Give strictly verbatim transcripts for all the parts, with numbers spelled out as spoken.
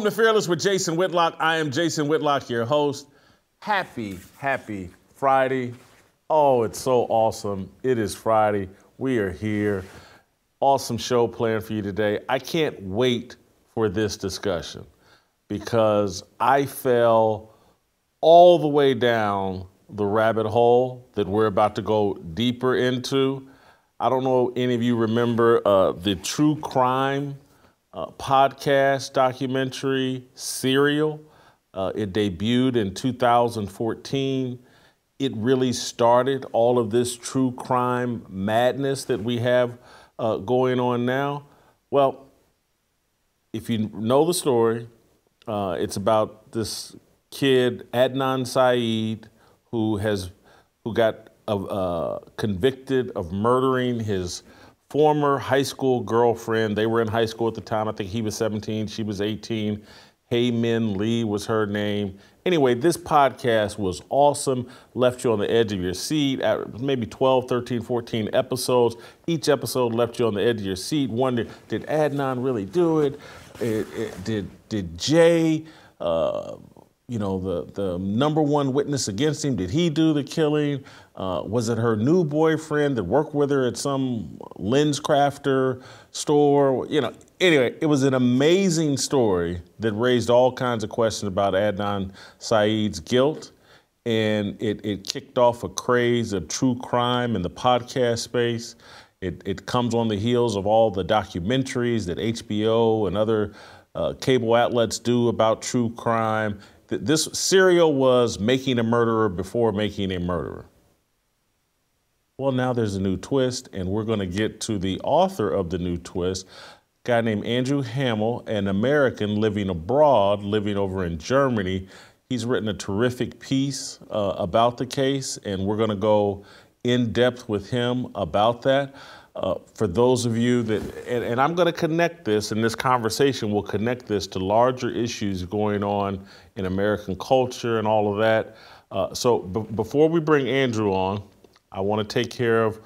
Welcome to Fearless with Jason Whitlock. I am Jason Whitlock, your host. Happy, happy Friday. Oh, it's so awesome. It is Friday. We are here. Awesome show planned for you today. I can't wait for this discussion because I fell all the way down the rabbit hole that we're about to go deeper into. I don't know if any of you remember uh, the true crime uh, podcast documentary, Serial. Uh, it debuted in two thousand fourteen. It really started all of this true crime madness that we have uh, going on now. Well, if you know the story, uh, it's about this kid, Adnan Syed, who has who got uh, convicted of murdering his former high school girlfriend. They were in high school at the time. I think he was seventeen, she was eighteen. Hae Min Lee was her name. Anyway, this podcast was awesome, left you on the edge of your seat, at maybe twelve, thirteen, fourteen episodes. Each episode left you on the edge of your seat, wondering, did Adnan really do it? it, it did, did Jay, uh, you know, the, the number one witness against him, did he do the killing? Uh, was it her new boyfriend that worked with her at some LensCrafter store? You know, anyway, it was an amazing story that raised all kinds of questions about Adnan Syed's guilt, and it, it kicked off a craze of true crime in the podcast space. It, it comes on the heels of all the documentaries that H B O and other uh, cable outlets do about true crime. This Serial was Making a Murderer before Making a Murderer. Well, now there's a new twist, and we're going to get to the author of the new twist, a guy named Andrew Hammel, an American living abroad, living over in Germany. He's written a terrific piece uh, about the case, and we're going to go in depth with him about that. Uh, for those of you that, and, and I'm going to connect this, and this conversation will connect this to larger issues going on in American culture and all of that. Uh, so b before we bring Andrew on, I want to take care of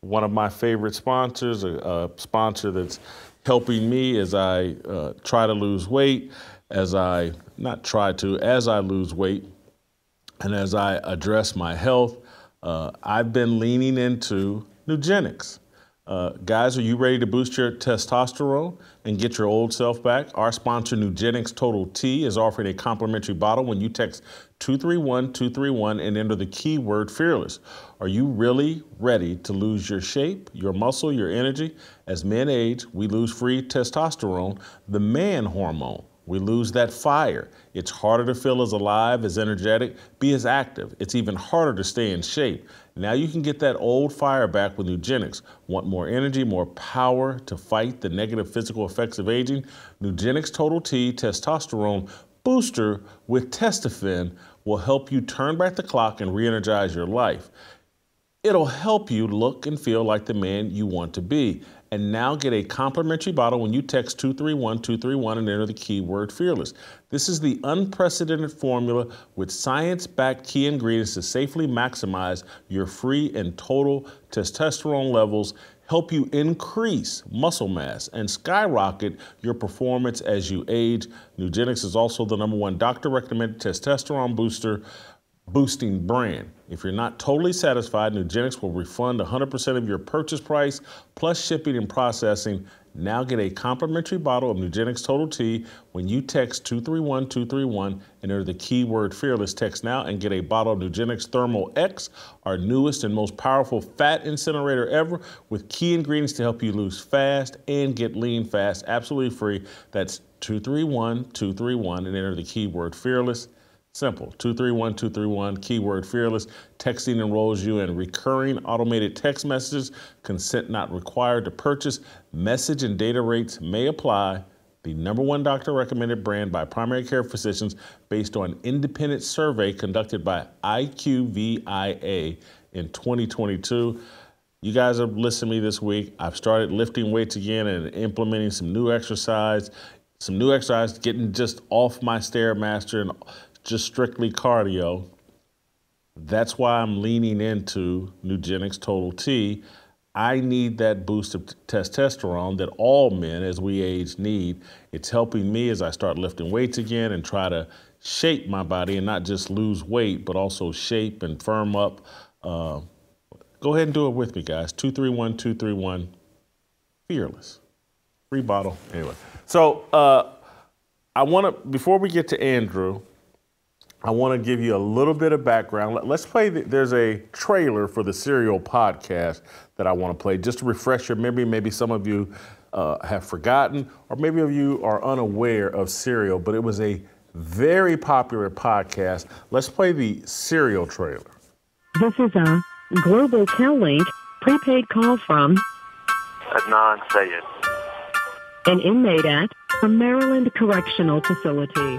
one of my favorite sponsors, a, a sponsor that's helping me as I uh, try to lose weight, as I, not try to, as I lose weight, and as I address my health. Uh, I've been leaning into Nugenix. Uh, guys, are you ready to boost your testosterone and get your old self back? Our sponsor, Nugenix Total T, is offering a complimentary bottle when you text two three one two three one and enter the keyword fearless. Are you really ready to lose your shape, your muscle, your energy? As men age, we lose free testosterone, the man hormone. We lose that fire. It's harder to feel as alive, as energetic, be as active. It's even harder to stay in shape. Now you can get that old fire back with Nugenix. Want more energy, more power to fight the negative physical effects of aging? Nugenix Total T Testosterone Booster with Testofen will help you turn back the clock and re-energize your life. It'll help you look and feel like the man you want to be. And now get a complimentary bottle when you text two three one two three one and enter the keyword fearless. This is the unprecedented formula with science-backed key ingredients to safely maximize your free and total testosterone levels, help you increase muscle mass, and skyrocket your performance as you age. Nugenix is also the number one doctor-recommended testosterone booster boosting brand. If you're not totally satisfied, Nugenix will refund one hundred percent of your purchase price, plus shipping and processing. Now get a complimentary bottle of Nugenix Total T when you text two three one two three one and enter the keyword fearless. Text now and get a bottle of Nugenix Thermal X, our newest and most powerful fat incinerator ever, with key ingredients to help you lose fast and get lean fast, absolutely free. That's two three one two three one and enter the keyword fearless. Simple, two three one two three one, keyword fearless. Texting enrolls you in recurring automated text messages. Consent not required to purchase. Message and data rates may apply. The number one doctor recommended brand by primary care physicians based on independent survey conducted by I Q V I A in twenty twenty-two. You guys have listened to me this week. I've started lifting weights again and implementing some new exercise, some new exercise, getting just off my Stairmaster and just strictly cardio. That's why I'm leaning into Nugenix Total T. I need that boost of testosterone that all men as we age need. It's helping me as I start lifting weights again and try to shape my body and not just lose weight, but also shape and firm up. Uh, go ahead and do it with me, guys. two three one, two three one, Fearless. Free bottle. Anyway, so uh, I want to, before we get to Andrew, I want to give you a little bit of background. Let's play, the, there's a trailer for the Serial podcast that I want to play just to refresh your memory. Maybe some of you uh, have forgotten, or maybe of you are unaware of Serial, but it was a very popular podcast. Let's play the Serial trailer. This is a Global Tel Link prepaid call from Adnan Syed, an inmate at a Maryland correctional facility.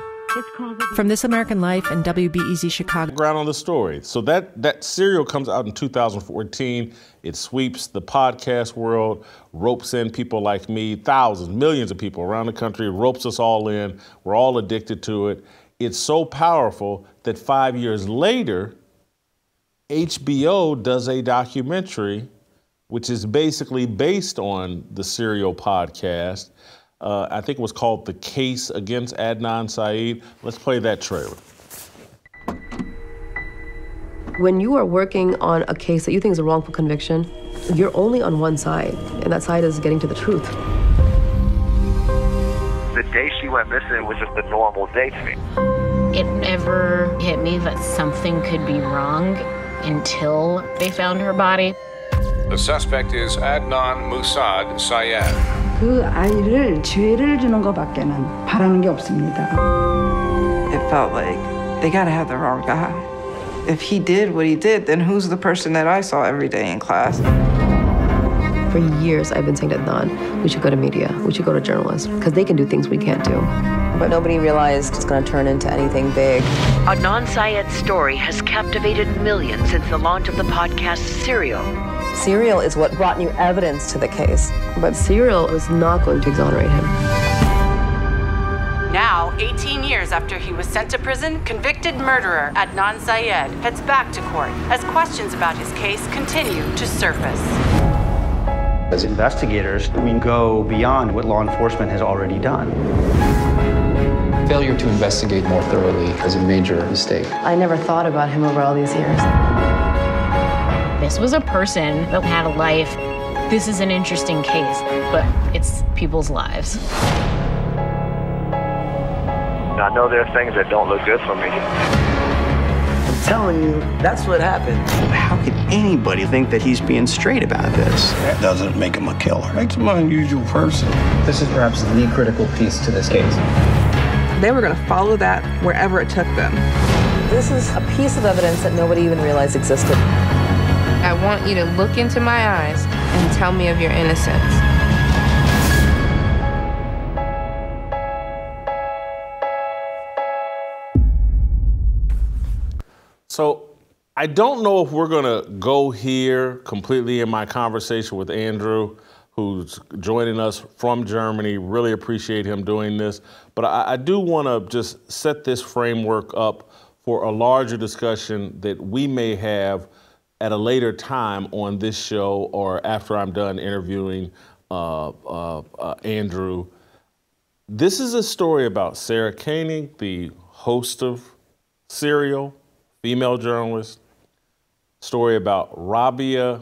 From This American Life and W B E Z Chicago. Ground on the story. So that, that Serial comes out in two thousand fourteen. It sweeps the podcast world, ropes in people like me, thousands, millions of people around the country, ropes us all in. We're all addicted to it. It's so powerful that five years later, H B O does a documentary, which is basically based on the Serial podcast. Uh, I think it was called The Case Against Adnan Syed. Let's play that trailer. When you are working on a case that you think is a wrongful conviction, you're only on one side, and that side is getting to the truth. The day she went missing was just a normal day to me. It never hit me that something could be wrong until they found her body. The suspect is Adnan Musad Syed. 그 아이를 죄를 주는 것밖에는 바라는 게 없습니다. It felt like they gotta have the wrong guy. If he did what he did, then who's the person that I saw every day in class? For years, I've been saying to Adnan, we should go to media, we should go to journalists, because they can do things we can't do. But nobody realized it's going to turn into anything big. Adnan Syed's story has captivated millions since the launch of the podcast Serial. Serial is what brought new evidence to the case, but Serial was not going to exonerate him. Now, eighteen years after he was sent to prison, convicted murderer Adnan Syed heads back to court as questions about his case continue to surface. As investigators, we go beyond what law enforcement has already done. Failure to investigate more thoroughly is a major mistake. I never thought about him over all these years. This was a person that had a life. This is an interesting case, but it's people's lives. I know there are things that don't look good for me. I'm telling you, that's what happened. How could anybody think that he's being straight about this? That doesn't make him a killer. It makes him an unusual person. This is perhaps the critical piece to this case. They were going to follow that wherever it took them. This is a piece of evidence that nobody even realized existed. I want you to look into my eyes and tell me of your innocence. So I don't know if we're going to go here completely in my conversation with Andrew, who's joining us from Germany. Really appreciate him doing this. But I, I do want to just set this framework up for a larger discussion that we may have at a later time on this show or after I'm done interviewing uh, uh, uh, Andrew. This is a story about Sarah Koenig, the host of Serial, female journalist. Story about Rabia,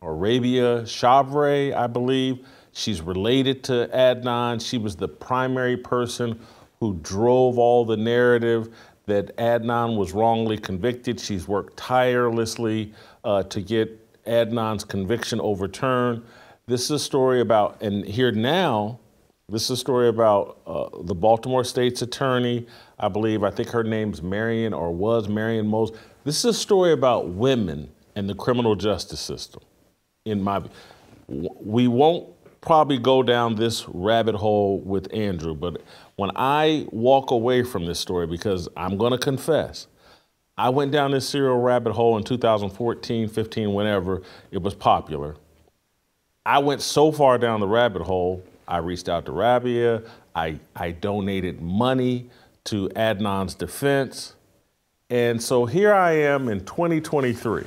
or Rabia Chavre, I believe. She's related to Adnan. She was the primary person who drove all the narrative that Adnan was wrongly convicted. She's worked tirelessly uh, to get Adnan's conviction overturned. This is a story about, and here now, this is a story about uh, the Baltimore State's attorney, I believe, I think her name's Marion or was Marion Mosby. This is a story about women and the criminal justice system, in my view. We won't probably go down this rabbit hole with Andrew, but when I walk away from this story, because I'm going to confess, I went down this Serial rabbit hole in two thousand fourteen, fifteen, whenever it was popular. I went so far down the rabbit hole, I reached out to Rabia. I, I donated money to Adnan's defense. And so here I am in twenty twenty-three.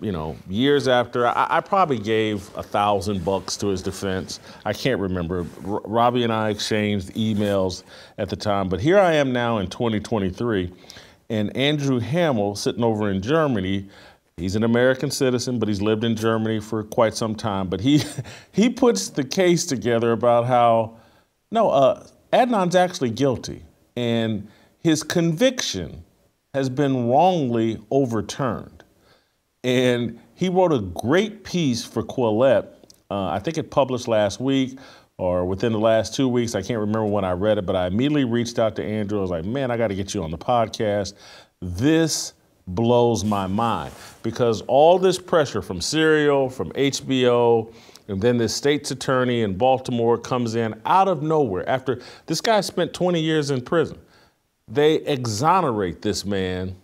you know, years after. I, I probably gave a thousand bucks to his defense. I can't remember. R- Robbie and I exchanged emails at the time, but here I am now in twenty twenty-three, and Andrew Hammel, sitting over in Germany, he's an American citizen, but he's lived in Germany for quite some time, but he, he puts the case together about how, no, uh, Adnan's actually guilty, and his conviction has been wrongly overturned. And he wrote a great piece for Quillette. Uh, I think it published last week or within the last two weeks. I can't remember when I read it, but I immediately reached out to Andrew. I was like, man, I got to get you on the podcast. This blows my mind, because all this pressure from Serial, from H B O, and then this state's attorney in Baltimore comes in out of nowhere. After this guy spent twenty years in prison, they exonerate this man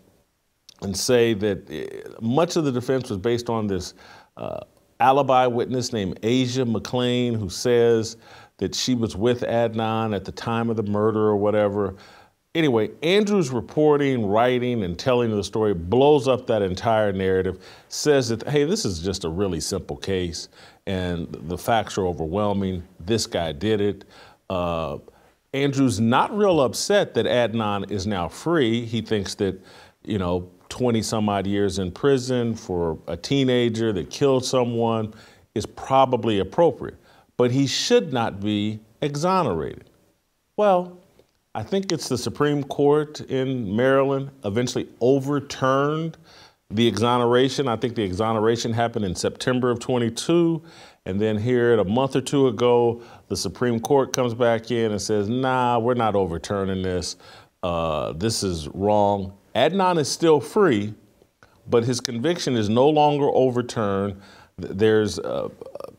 and say that much of the defense was based on this uh, alibi witness named Asia McClain, who says that she was with Adnan at the time of the murder or whatever. Anyway, Andrew's reporting, writing, and telling of the story blows up that entire narrative, says that, hey, this is just a really simple case, and the facts are overwhelming. This guy did it. Uh, Andrew's not real upset that Adnan is now free. He thinks that, you know, twenty some odd years in prison for a teenager that killed someone is probably appropriate, but he should not be exonerated. Well, I think it's the Supreme Court in Maryland eventually overturned the exoneration. I think the exoneration happened in September of twenty-two. And then here a month or two ago, the Supreme Court comes back in and says, nah, we're not overturning this. Uh, this is wrong. Adnan is still free, but his conviction is no longer overturned. There's, uh,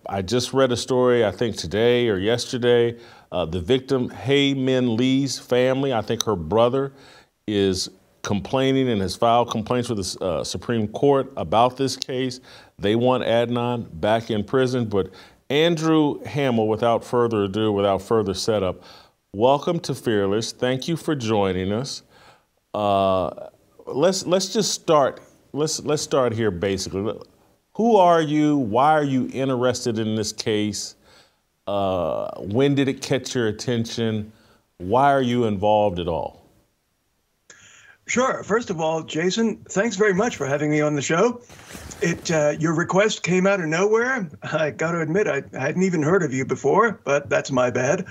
I just read a story, I think today or yesterday, Uh, the victim, Hae Min Lee's family, I think her brother, is complaining and has filed complaints with the uh, Supreme Court about this case. They want Adnan back in prison. But Andrew Hammel, without further ado, without further setup, welcome to Fearless. Thank you for joining us. Uh, let's let's just start. Let's let's start here. Basically, who are you? Why are you interested in this case? Uh, when did it catch your attention? Why are you involved at all? Sure. First of all, Jason, thanks very much for having me on the show. It uh, your request came out of nowhere. I got to admit, I hadn't even heard of you before, but that's my bad.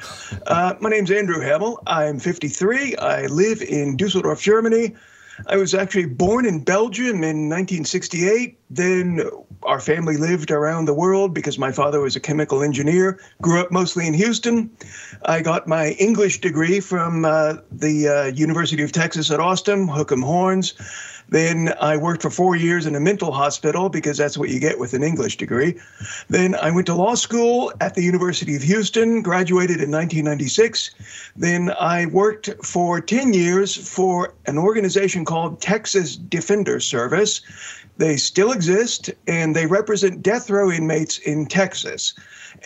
Uh, my name's Andrew Hammel. I'm fifty-three. I live in Dusseldorf, Germany. I was actually born in Belgium in nineteen sixty-eight. Then our family lived around the world because my father was a chemical engineer. Grew up mostly in Houston. I got my English degree from uh, the uh, University of Texas at Austin, Hook 'em Horns. Then I worked for four years in a mental hospital because that's what you get with an English degree. Then I went to law school at the University of Houston, graduated in nineteen ninety-six. Then I worked for ten years for an organization called Texas Defender Service. They still exist, and they represent death row inmates in Texas.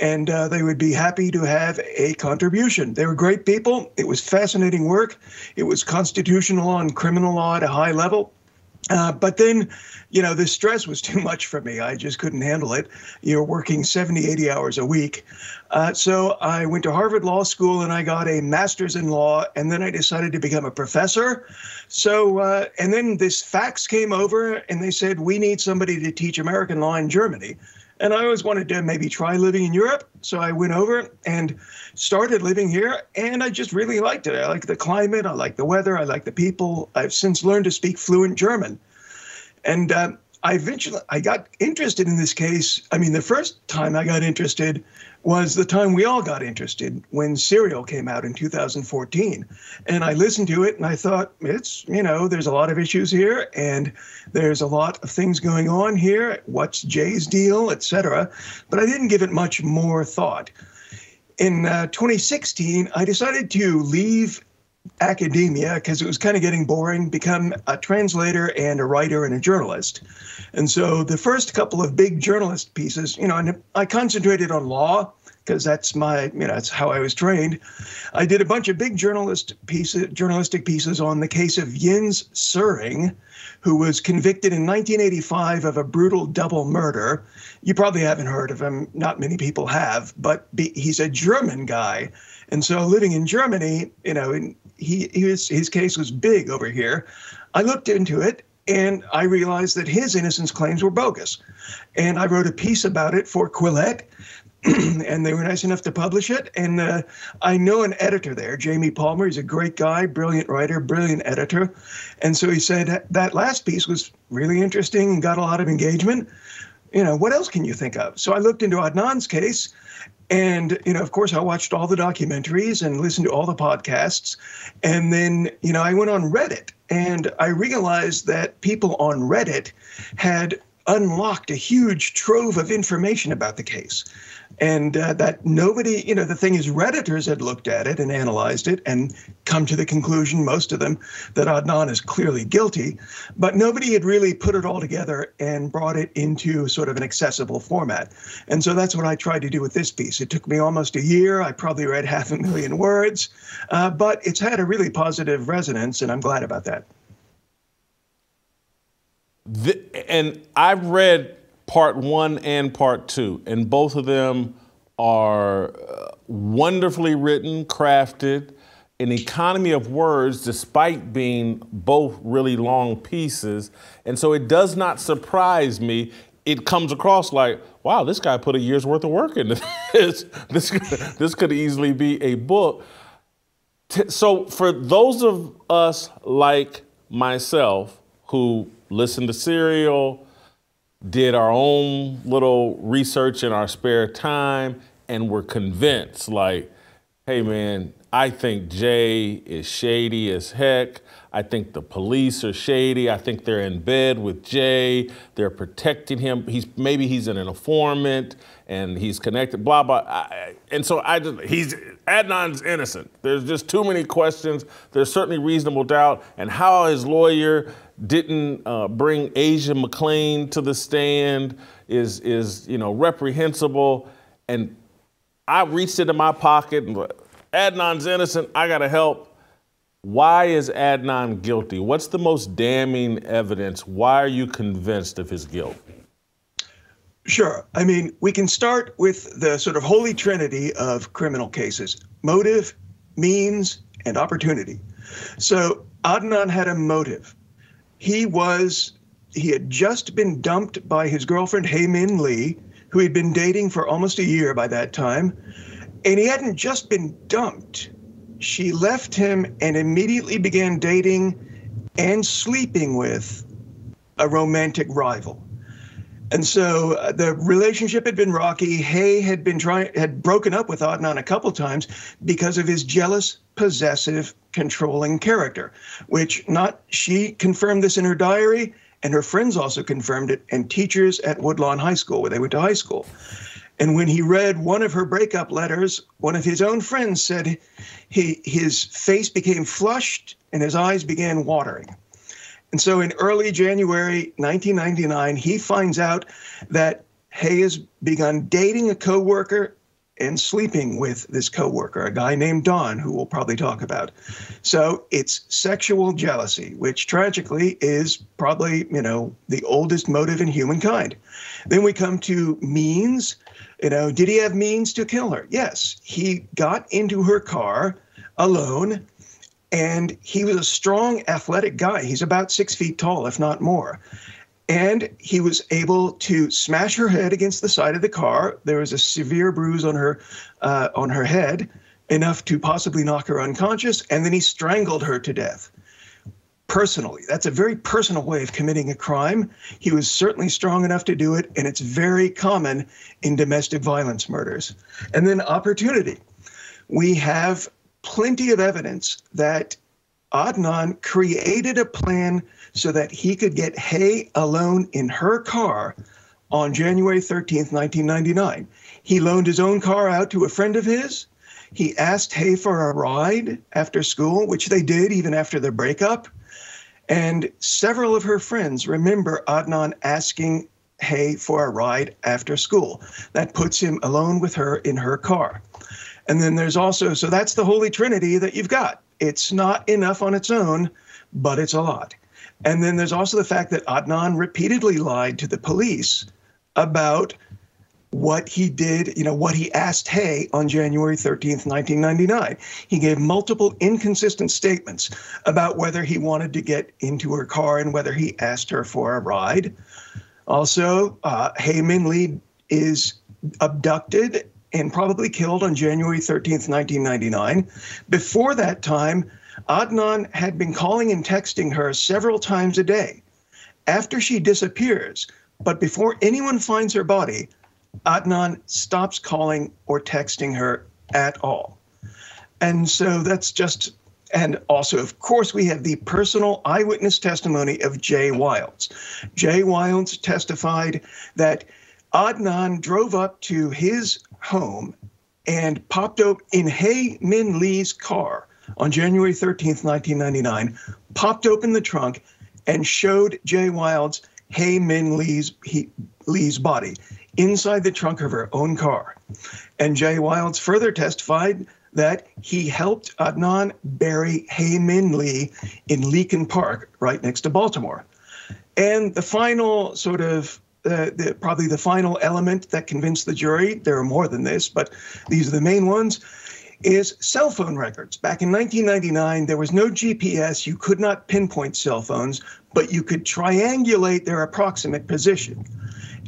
And uh, they would be happy to have a contribution. They were great people. It was fascinating work. It was constitutional law and criminal law at a high level. Uh, but then, you know, the stress was too much for me. I just couldn't handle it. You're working seventy, eighty hours a week. Uh, so I went to Harvard Law School and I got a master's in law. And then I decided to become a professor. So uh, and then this fax came over and they said, we need somebody to teach American law in Germany. And I always wanted to maybe try living in Europe. So I went over and started living here. And I just really liked it. I liked the climate. I liked the weather. I liked the people. I've since learned to speak fluent German. And uh, I eventually I got interested in this case. I mean, the first time I got interested was the time we all got interested when Serial came out in two thousand fourteen. And I listened to it and I thought, it's, you know, there's a lot of issues here and there's a lot of things going on here. What's Jay's deal, et cetera. But I didn't give it much more thought. In uh, twenty sixteen, I decided to leave academia because it was kind of getting boring, become a translator and a writer and a journalist. And so the first couple of big journalist pieces, you know, and I concentrated on law because that's my, you know, that's how I was trained. I did a bunch of big journalist pieces, journalistic pieces on the case of Jens Söring, who was convicted in nineteen eighty-five of a brutal double murder. You probably haven't heard of him. Not many people have, but be, he's a German guy. And so living in Germany, you know, and he, his, his case was big over here. I looked into it and I realized that his innocence claims were bogus. And I wrote a piece about it for Quillette, and they were nice enough to publish it. And uh, I know an editor there, Jamie Palmer. He's a great guy, brilliant writer, brilliant editor. And so he said, that last piece was really interesting and got a lot of engagement. You know, what else can you think of? So I looked into Adnan's case. And, you know, of course, I watched all the documentaries and listened to all the podcasts. And then, you know, I went on Reddit and I realized that people on Reddit had unlocked a huge trove of information about the case. And uh, that nobody, you know, the thing is, Redditors had looked at it and analyzed it and come to the conclusion, most of them, that Adnan is clearly guilty. But nobody had really put it all together and brought it into sort of an accessible format. And so that's what I tried to do with this piece. It took me almost a year. I probably read half a million words. Uh, but it's had a really positive resonance, and I'm glad about that. The, and I've read part one and part two, and both of them are wonderfully written, crafted, an economy of words despite being both really long pieces. And so it does not surprise me. It comes across like, wow, this guy put a year's worth of work into this. This, this could easily be a book. So for those of us like myself who listen to Serial, did our own little research in our spare time, and were convinced, like, hey man, I think Jay is shady as heck. I think the police are shady. I think they're in bed with Jay. They're protecting him. He's maybe he's an informant and he's connected, blah, blah. I, and so I just, he's, Adnan's innocent. There's just too many questions. There's certainly reasonable doubt. And how his lawyer didn't uh, bring Asia McClain to the stand is, is, you know, reprehensible. And I reached into my pocket and Adnan's innocent, I gotta help. Why is Adnan guilty? What's the most damning evidence? Why are you convinced of his guilt? Sure. I mean, we can start with the sort of holy trinity of criminal cases: motive, means, and opportunity. So Adnan had a motive. He was, he had just been dumped by his girlfriend, Hae Min Lee, who he'd been dating for almost a year by that time. And he hadn't just been dumped. She left him and immediately began dating and sleeping with a romantic rival. And so uh, the relationship had been rocky. Hay had been trying, had broken up with Adnan a couple times because of his jealous, possessive, controlling character, which not, she confirmed this in her diary, and her friends also confirmed it, and teachers at Woodlawn High School, where they went to high school. And when he read one of her breakup letters, one of his own friends said he, his face became flushed and his eyes began watering. And so in early January nineteen ninety-nine, he finds out that Hay has begun dating a coworker and sleeping with this coworker, a guy named Don, who we'll probably talk about. So it's sexual jealousy, which tragically is probably, you know, the oldest motive in humankind. Then we come to means. You know, did he have means to kill her? Yes. He got into her car alone, and he was a strong, athletic guy. He's about six feet tall, if not more. And he was able to smash her head against the side of the car. There was a severe bruise on her, uh, on her head, enough to possibly knock her unconscious. And then he strangled her to death. Personally, that's a very personal way of committing a crime. He was certainly strong enough to do it, and it's very common in domestic violence murders. And then opportunity. We have plenty of evidence that Adnan created a plan so that he could get Hay alone in her car on January thirteenth, nineteen ninety-nine. He loaned his own car out to a friend of his. He asked Hay for a ride after school, which they did even after their breakup. And several of her friends remember Adnan asking Hae for a ride after school. That puts him alone with her in her car. And then there's also, so that's the Holy Trinity that you've got. It's not enough on its own, but it's a lot. And then there's also the fact that Adnan repeatedly lied to the police about what he did, you know, what he asked Hae on January thirteenth, nineteen ninety-nine. He gave multiple inconsistent statements about whether he wanted to get into her car and whether he asked her for a ride. Also, uh, Hae Min Lee is abducted and probably killed on January thirteenth, nineteen ninety-nine. Before that time, Adnan had been calling and texting her several times a day. After she disappears, but before anyone finds her body, Adnan stops calling or texting her at all. And so that's just, and also, of course, we have the personal eyewitness testimony of Jay Wilds. Jay Wilds testified that Adnan drove up to his home and popped up in Hae Min Lee's car on January thirteenth, nineteen ninety-nine, popped open the trunk and showed Jay Wilds Hae Min Lee's, he, Lee's body inside the trunk of her own car. And Jay Wilds further testified that he helped Adnan bury Hae Min Lee in Leakin Park, right next to Baltimore. And the final sort of Uh, the, probably the final element that convinced the jury, there are more than this, but these are the main ones, is cell phone records. Back in nineteen ninety-nine, there was no G P S. You could not pinpoint cell phones, but you could triangulate their approximate position.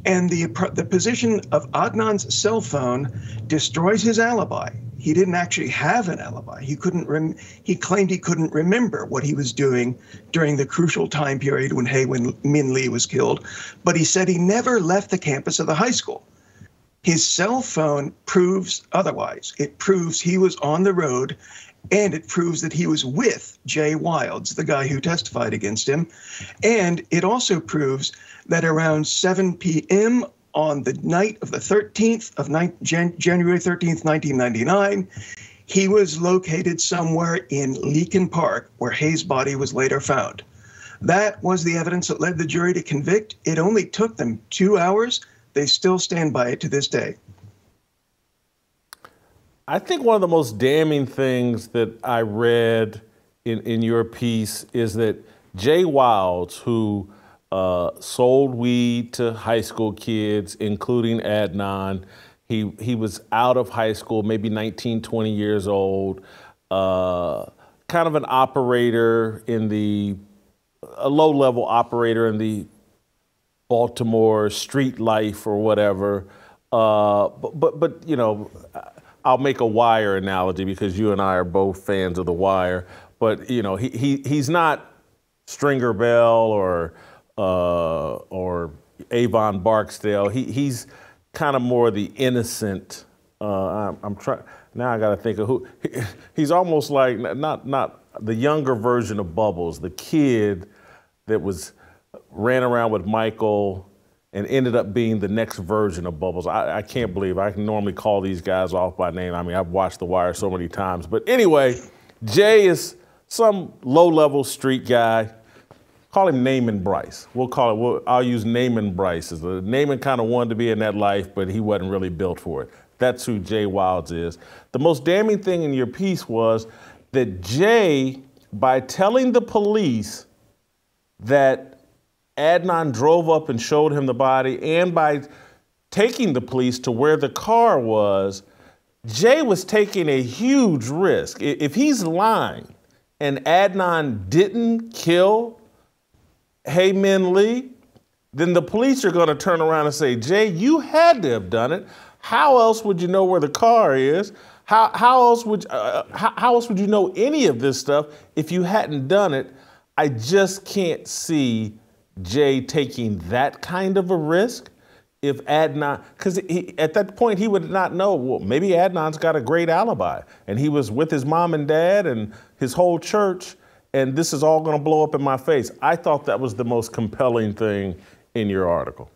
And the, the position of Adnan's cell phone destroys his alibi. He didn't actually have an alibi. He couldn't. Rem he claimed he couldn't remember what he was doing during the crucial time period when Hae Min Lee was killed, but he said he never left the campus of the high school. His cell phone proves otherwise. It proves he was on the road, and it proves that he was with Jay Wilds, the guy who testified against him, and it also proves that around seven p m on the night of the thirteenth of January thirteenth, nineteen ninety-nine, he was located somewhere in Leakin Park, where Hae's body was later found. That was the evidence that led the jury to convict. It only took them two hours. They still stand by it to this day. I think one of the most damning things that I read in, in your piece is that Jay Wilds, who Uh, sold weed to high school kids, including Adnan. He, he was out of high school, maybe nineteen, twenty years old, uh, kind of an operator in the, a low-level operator in the Baltimore street life or whatever. Uh, but, but, but, you know, I'll make a Wire analogy because you and I are both fans of The Wire. But, you know, he, he, he's not Stringer Bell or Uh, or Avon Barksdale. He, he's kind of more the innocent. Uh, I'm, I'm trying now. I got to think of who. He, he's almost like not not the younger version of Bubbles, the kid that was ran around with Michael and ended up being the next version of Bubbles. I, I can't believe I can normally call these guys off by name. I mean, I've watched The Wire so many times. But anyway, Jay is some low-level street guy. Call him Naaman Bryce. We'll call it, we'll, I'll use Naaman Bryce. Naaman kind of wanted to be in that life, but he wasn't really built for it. That's who Jay Wilds is. The most damning thing in your piece was that Jay, by telling the police that Adnan drove up and showed him the body, and by taking the police to where the car was, Jay was taking a huge risk. If he's lying and Adnan didn't kill Hae Min Lee, then the police are going to turn around and say, Jay, you had to have done it. How else would you know where the car is? How, how, else would, uh, how, how else would you know any of this stuff if you hadn't done it? I just can't see Jay taking that kind of a risk if Adnan, because at that point he would not know, well, maybe Adnan's got a great alibi and he was with his mom and dad and his whole church, and this is all going to blow up in my face. I thought that was the most compelling thing in your article.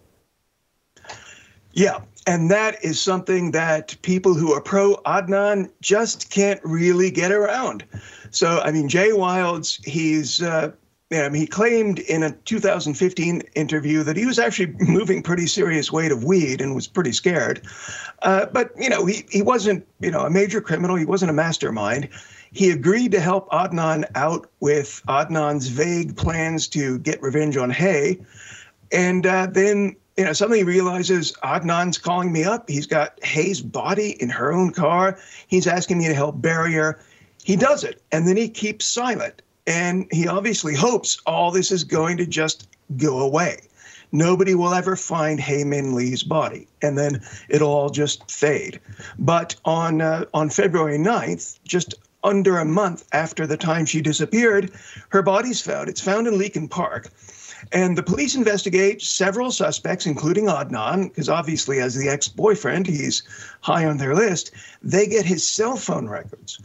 Yeah, and that is something that people who are pro-Adnan just can't really get around. So, I mean, Jay Wilds, he's uh, Um, he claimed in a two thousand fifteen interview that he was actually moving pretty serious weight of weed and was pretty scared. Uh, but, you know, he, he wasn't, you know, a major criminal. He wasn't a mastermind. He agreed to help Adnan out with Adnan's vague plans to get revenge on Hae. And uh, then, you know, suddenly he realizes Adnan's calling me up. He's got Hae's body in her own car. He's asking me to help bury her. He does it. And then he keeps silent. And he obviously hopes all this is going to just go away. Nobody will ever find Hae Min Lee's body, and then it'll all just fade. But on uh, on February ninth, just under a month after the time she disappeared, her body's found. It's found in Leakin Park. And the police investigate several suspects, including Adnan, because obviously as the ex-boyfriend, he's high on their list. They get his cell phone records.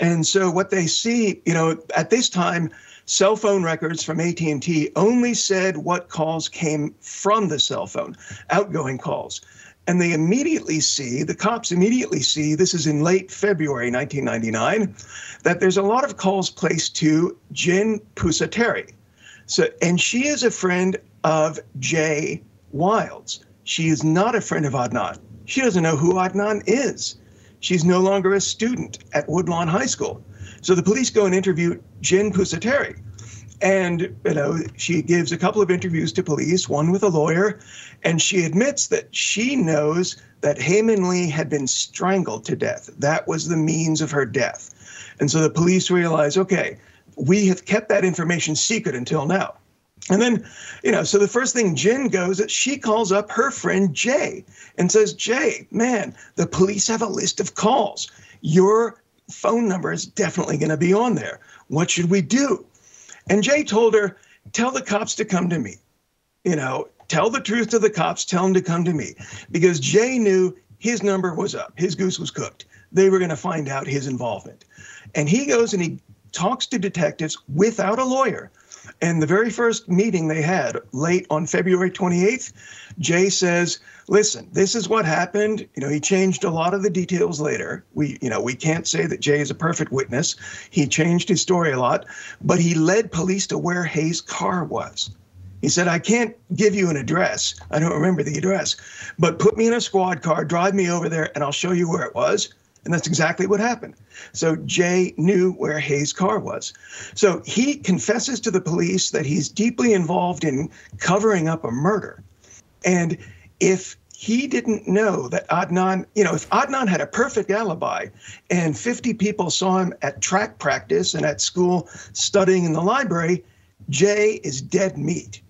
And so what they see, you know, at this time, cell phone records from A T and T only said what calls came from the cell phone, outgoing calls. And they immediately see, the cops immediately see, this is in late February nineteen ninety-nine, that there's a lot of calls placed to Jen Pusateri. So, and she is a friend of Jay Wilds. She is not a friend of Adnan. She doesn't know who Adnan is. She's no longer a student at Woodlawn High School. So the police go and interview Jen Pusateri. And, you know, she gives a couple of interviews to police, one with a lawyer, and she admits that she knows that Hae Min Lee had been strangled to death. That was the means of her death. And so the police realize, okay, we have kept that information secret until now. And then, you know, so the first thing Jen goes is she calls up her friend Jay and says, Jay, man, the police have a list of calls. Your phone number is definitely going to be on there. What should we do? And Jay told her, tell the cops to come to me. You know, tell the truth to the cops, tell them to come to me. Because Jay knew his number was up. His goose was cooked. They were going to find out his involvement. And he goes and he talks to detectives without a lawyer. And the very first meeting they had late on February twenty-eighth, Jay says, listen, this is what happened. You know, he changed a lot of the details later. We, you know, we can't say that Jay is a perfect witness. He changed his story a lot, but he led police to where Hae's car was. He said, I can't give you an address. I don't remember the address, but put me in a squad car, drive me over there, and I'll show you where it was. And that's exactly what happened. So Jay knew where Hae's car was. So he confesses to the police that he's deeply involved in covering up a murder. And if he didn't know that Adnan, you know, if Adnan had a perfect alibi and fifty people saw him at track practice and at school studying in the library, Jay is dead meat.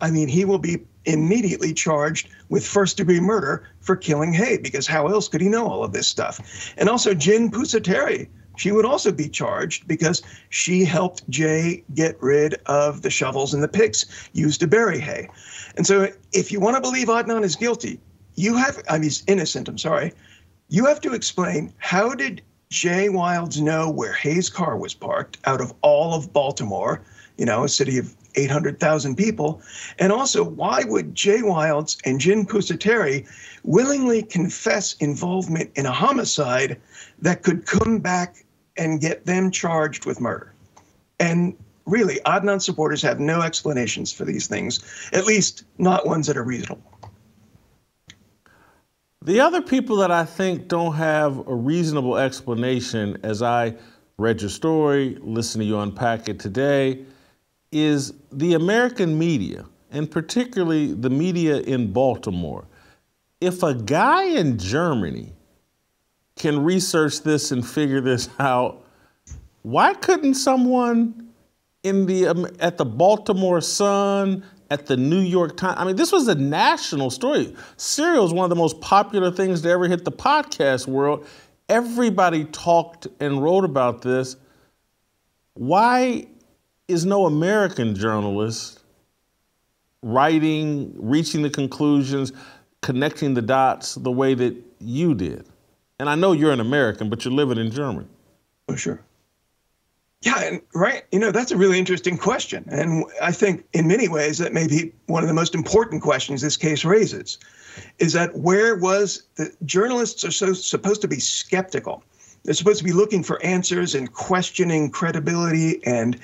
I mean, he will be immediately charged with first-degree murder for killing Hae, because how else could he know all of this stuff? And also Jen Pusateri, she would also be charged because she helped Jay get rid of the shovels and the picks used to bury Hae. And so if you want to believe Adnan is guilty, you have, I mean, he's innocent, I'm sorry, you have to explain how did Jay Wilds know where Hae's car was parked out of all of Baltimore, you know, a city of eight hundred thousand people. And also, why would Jay Wilds and Jen Pusateri willingly confess involvement in a homicide that could come back and get them charged with murder? And really, Adnan supporters have no explanations for these things, at least not ones that are reasonable. The other people that I think don't have a reasonable explanation, as I read your story, listened to you unpack it today, is the American media, and particularly the media in Baltimore. If a guy in Germany can research this and figure this out, why couldn't someone in the, um, at the Baltimore Sun, at the New York Times, I mean, this was a national story. Serial is one of the most popular things to ever hit the podcast world. Everybody talked and wrote about this. Why is no American journalist writing, reaching the conclusions, connecting the dots the way that you did? And I know you're an American, but you're living in Germany. Oh, sure. Yeah, and right. You know, that's a really interesting question. And I think in many ways that may be one of the most important questions this case raises, is that where was the journalists are so supposed to be skeptical. They're supposed to be looking for answers and questioning credibility and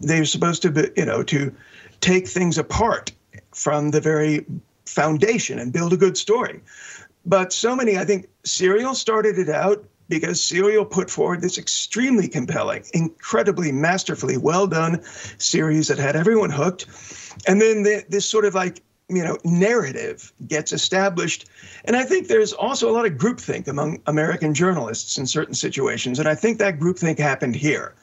they're supposed to be, you know, to take things apart from the very foundation and build a good story. But so many, I think Serial started it out because Serial put forward this extremely compelling, incredibly masterfully well done series that had everyone hooked. And then the, this sort of like, you know, narrative gets established. And I think there's also a lot of groupthink among American journalists in certain situations. And I think that groupthink happened here.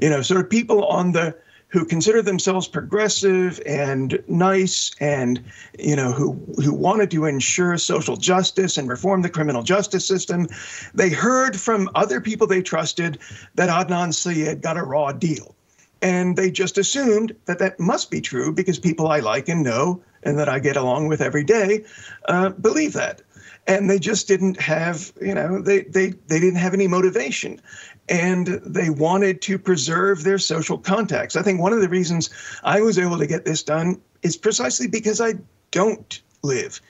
You know, sort of people on the who consider themselves progressive and nice and, you know, who who wanted to ensure social justice and reform the criminal justice system. They heard from other people they trusted that Adnan Syed got a raw deal. And they just assumed that that must be true because people I like and know and that I get along with every day uh, believe that. And they just didn't have, you know, they, they, they didn't have any motivation. And they wanted to preserve their social contacts. I think one of the reasons I was able to get this done is precisely because I don't live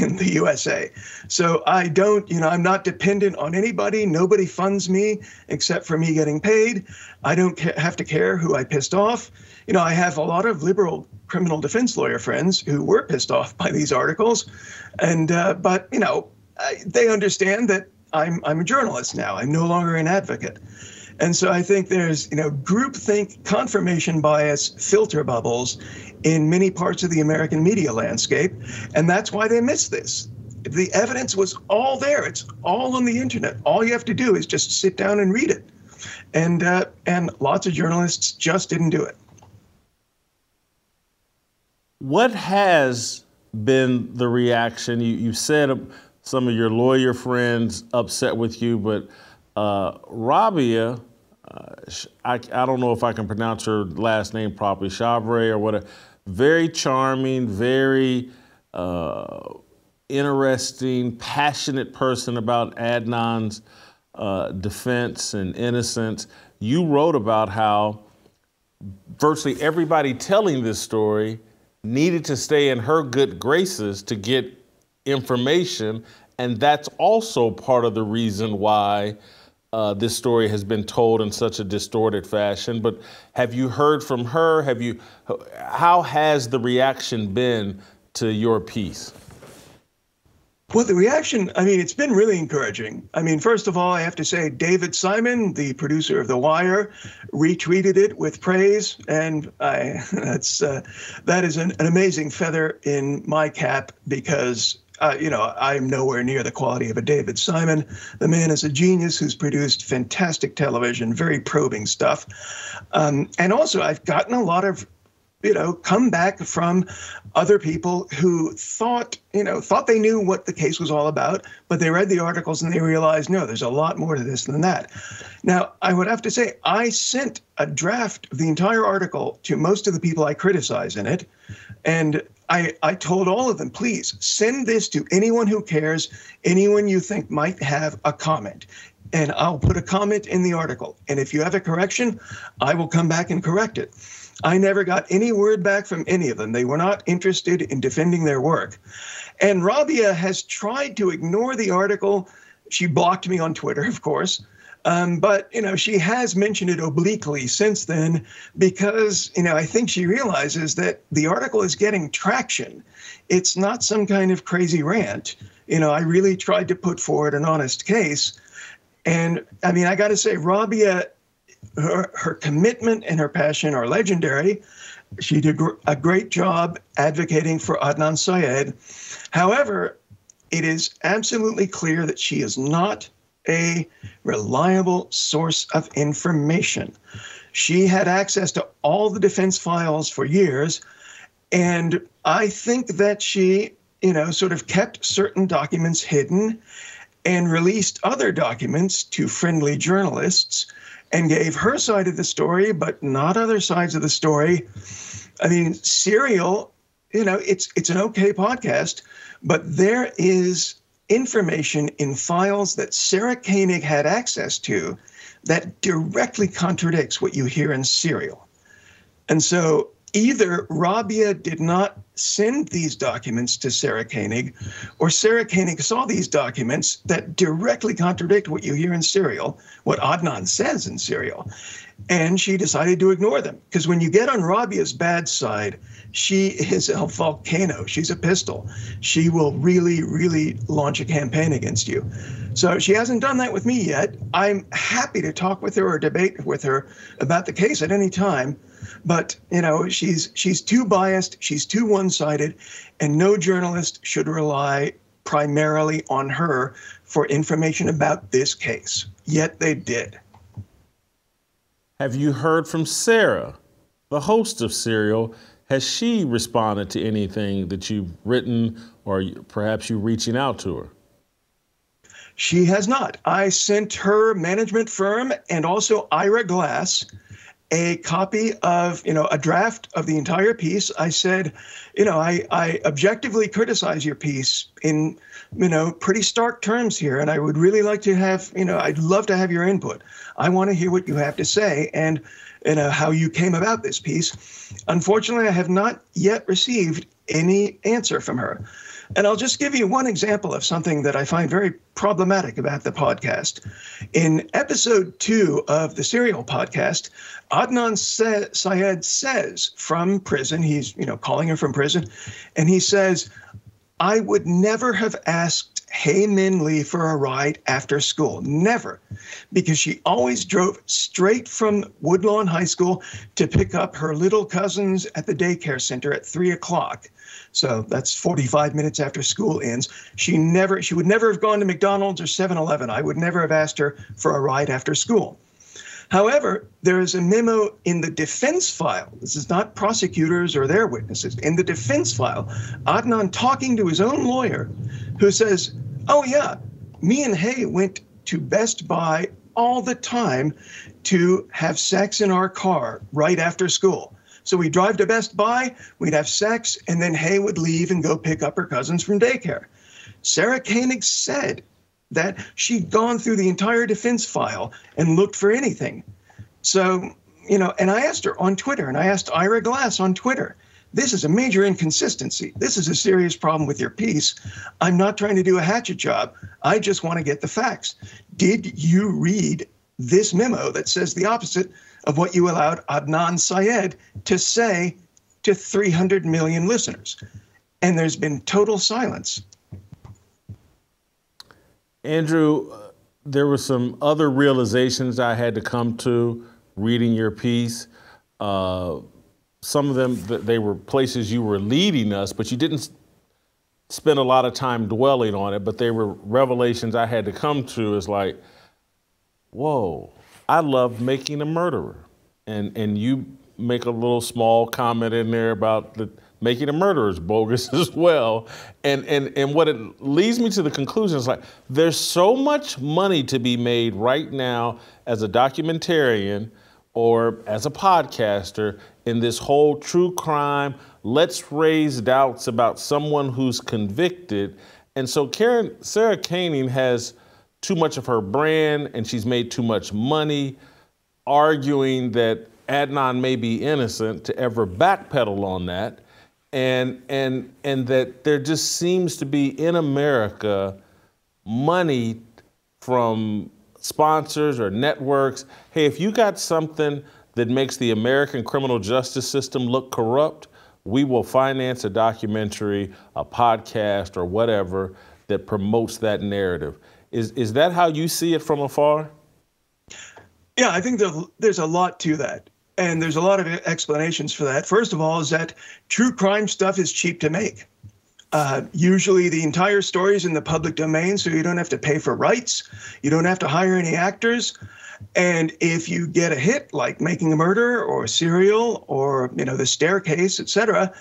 in the U S A. So I don't, you know, I'm not dependent on anybody. Nobody funds me except for me getting paid. I don't have to care who I pissed off. You know, I have a lot of liberal criminal defense lawyer friends who were pissed off by these articles. And, uh, but, you know, I, they understand that I'm, I'm a journalist now. I'm no longer an advocate. And so I think there's, you know, groupthink, confirmation bias, filter bubbles in many parts of the American media landscape. And that's why they missed this. The evidence was all there. It's all on the internet. All you have to do is just sit down and read it. And, uh, and lots of journalists just didn't do it. What has been the reaction? You, you said some of your lawyer friends upset with you, but uh, Rabia, uh, I, I don't know if I can pronounce her last name properly, Chavre or whatever, very charming, very uh, interesting, passionate person about Adnan's uh, defense and innocence. You wrote about how virtually everybody telling this story needed to stay in her good graces to get information, and that's also part of the reason why uh, this story has been told in such a distorted fashion. But have you heard from her? Have you? How has the reaction been to your piece? Well, the reaction, I mean, it's been really encouraging. I mean, first of all, I have to say David Simon, the producer of The Wire, retweeted it with praise. And I, that's, uh, that is an, an amazing feather in my cap because, uh, you know, I'm nowhere near the quality of a David Simon. The man is a genius who's produced fantastic television, very probing stuff. Um, and also, I've gotten a lot of you know, come back from other people who thought, you know, thought they knew what the case was all about, but they read the articles and they realized, no, there's a lot more to this than that. Now, I would have to say, I sent a draft of the entire article to most of the people I criticize in it. And I, I told all of them, please send this to anyone who cares, anyone you think might have a comment. And I'll put a comment in the article. And if you have a correction, I will come back and correct it. I never got any word back from any of them. They were not interested in defending their work. And Rabia has tried to ignore the article. She blocked me on Twitter, of course. Um, but, you know, she has mentioned it obliquely since then because, you know, I think she realizes that the article is getting traction. It's not some kind of crazy rant. You know, I really tried to put forward an honest case. And, I mean, I got to say, Rabia, Her, her commitment and her passion are legendary. She did gr- a great job advocating for Adnan Syed. However, it is absolutely clear that she is not a reliable source of information. She had access to all the defense files for years, and I think that she, you know, sort of kept certain documents hidden and released other documents to friendly journalists and gave her side of the story, but not other sides of the story. I mean, Serial, you know, it's it's an okay podcast, but there is information in files that Sarah Koenig had access to that directly contradicts what you hear in Serial. And so either Rabia did not send these documents to Sarah Koenig, or Sarah Koenig saw these documents that directly contradict what you hear in Serial, what Adnan says in Serial. And she decided to ignore them, because when you get on Rabia's bad side, she is a volcano. She's a pistol. She will really, really launch a campaign against you. So she hasn't done that with me yet. I'm happy to talk with her or debate with her about the case at any time. But, you know, she's she's too biased. She's too one-sided. And no journalist should rely primarily on her for information about this case. Yet they did. Have you heard from Sarah, the host of Serial? Has she responded to anything that you've written, or perhaps you reaching out to her? She has not. I sent her management firm and also Ira Glass a copy of, you know, a draft of the entire piece. I said, you know, I, I objectively criticize your piece in, you know, pretty stark terms here. And I would really like to have, you know, I'd love to have your input. I want to hear what you have to say and, you know, how you came about this piece. Unfortunately, I have not yet received any answer from her. And I'll just give you one example of something that I find very problematic about the podcast. In episode two of the Serial podcast, Adnan Syed says from prison, he's, you know, calling her from prison, and he says, I would never have asked Hae Min Lee for a ride after school, never, because she always drove straight from Woodlawn High School to pick up her little cousins at the daycare center at three o'clock. So that's forty-five minutes after school ends. She never, she would never have gone to McDonald's or seven eleven. I would never have asked her for a ride after school. However, there is a memo in the defense file. This is not prosecutors or their witnesses. In the defense file, Adnan talking to his own lawyer, who says, oh yeah, me and Hay went to Best Buy all the time to have sex in our car right after school. So we'd drive to Best Buy, we'd have sex, and then Hay would leave and go pick up her cousins from daycare. Sarah Koenig said that she'd gone through the entire defense file and looked for anything. So, you know, and I asked her on Twitter, and I asked Ira Glass on Twitter, this is a major inconsistency. This is a serious problem with your piece. I'm not trying to do a hatchet job. I just want to get the facts. Did you read this memo that says the opposite of what you allowed Adnan Syed to say to three hundred million listeners? And there's been total silence. Andrew, uh, there were some other realizations I had to come to reading your piece. Uh, some of them, th they were places you were leading us, but you didn't spend a lot of time dwelling on it, but they were revelations I had to come to. It's like, whoa, I love Making a Murderer. And, and you make a little small comment in there about the Making a Murderer's bogus as well. And, and, and what it leads me to the conclusion is like, there's so much money to be made right now as a documentarian or as a podcaster in this whole true crime, let's raise doubts about someone who's convicted. And so Karen, Sarah Koenig has too much of her brand and she's made too much money arguing that Adnan may be innocent to ever backpedal on that. And, and, and that there just seems to be in America money from sponsors or networks. Hey, if you got something that makes the American criminal justice system look corrupt, we will finance a documentary, a podcast, or whatever that promotes that narrative. Is, is that how you see it from afar? Yeah, I think the, there's a lot to that. And there's a lot of explanations for that. First of all, is that true crime stuff is cheap to make. Uh, usually the entire story is in the public domain, so you don't have to pay for rights. You don't have to hire any actors. And if you get a hit like Making a Murderer or Serial or, you know, The Staircase, et cetera,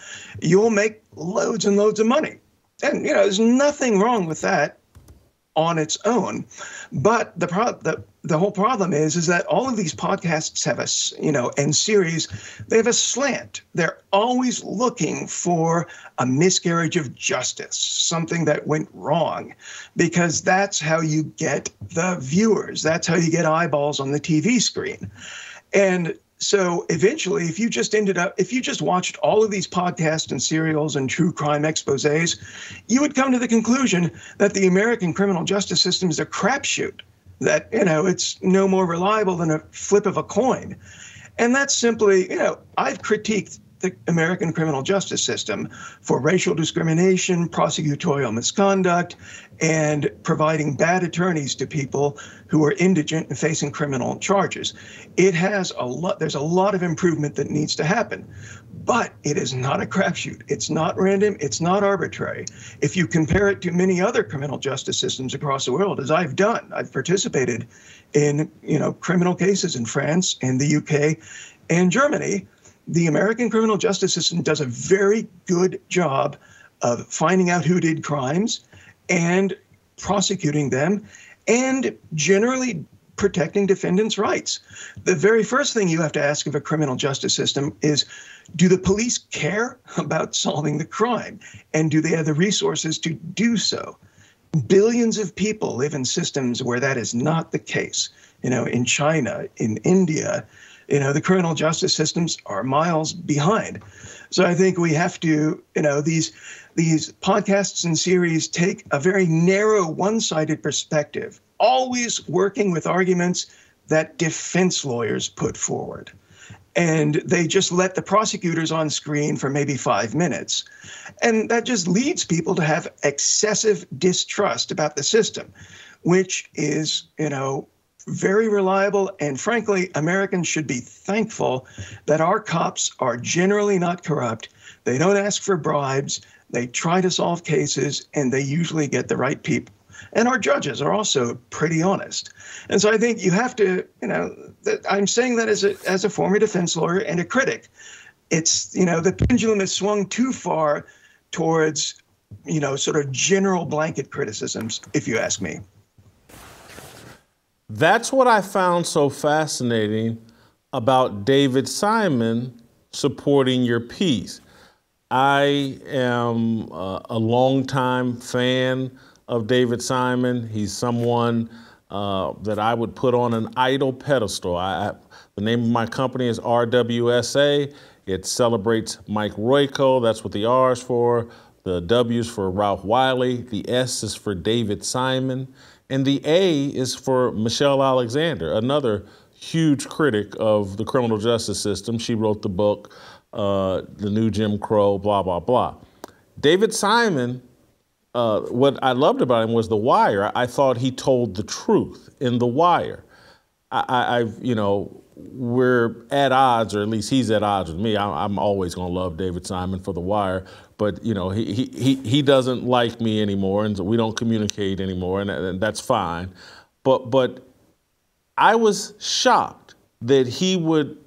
you'll make loads and loads of money. And, you know, there's nothing wrong with that on its own. But the, pro the, the whole problem is, is that all of these podcasts have a, you know, and series, they have a slant. They're always looking for a miscarriage of justice, something that went wrong, because that's how you get the viewers. That's how you get eyeballs on the T V screen. And so eventually, if you just ended up, if you just watched all of these podcasts and serials and true crime exposés, you would come to the conclusion that the American criminal justice system is a crapshoot. that, you know, it's no more reliable than a flip of a coin. And that's simply, you know, I've critiqued the American criminal justice system for racial discrimination, prosecutorial misconduct, and providing bad attorneys to people who are indigent and facing criminal charges. It has a lot, there's a lot of improvement that needs to happen, but it is not a crapshoot. It's not random, it's not arbitrary. If you compare it to many other criminal justice systems across the world, as I've done, I've participated in, you know, criminal cases in France and the U K and Germany. The American criminal justice system does a very good job of finding out who did crimes and prosecuting them and generally protecting defendants' rights. The very first thing you have to ask of a criminal justice system is, do the police care about solving the crime? And do they have the resources to do so? Billions of people live in systems where that is not the case. You know, in China, in India, you know, the criminal justice systems are miles behind. So I think we have to, you know, these these podcasts and series take a very narrow, one-sided perspective, always working with arguments that defense lawyers put forward. And they just let the prosecutors on screen for maybe five minutes. And that just leads people to have excessive distrust about the system, which is, you know, very reliable, and frankly, Americans should be thankful that our cops are generally not corrupt. They don't ask for bribes. They try to solve cases, and they usually get the right people. And our judges are also pretty honest. And so I think you have to, you know, I'm saying that as a as a former defense lawyer and a critic. It's, you know, the pendulum has swung too far towards, you know, sort of general blanket criticisms, if you ask me. That's what I found so fascinating about David Simon supporting your piece. I am a, a longtime fan of David Simon. He's someone uh, that I would put on an idol pedestal. I, I, the name of my company is R W S A. It celebrates Mike Royko. That's what the R is for. The W is for Ralph Wiley. The S is for David Simon. And the A is for Michelle Alexander, another huge critic of the criminal justice system. She wrote the book, uh, The New Jim Crow, blah, blah, blah. David Simon, uh, what I loved about him was The Wire. I thought he told the truth in The Wire. I, I, I've, you know, we're at odds, or at least he's at odds with me. I, I'm always gonna love David Simon for The Wire. But, you know, he, he, he doesn't like me anymore, and we don't communicate anymore, and that's fine. But, but I was shocked that he would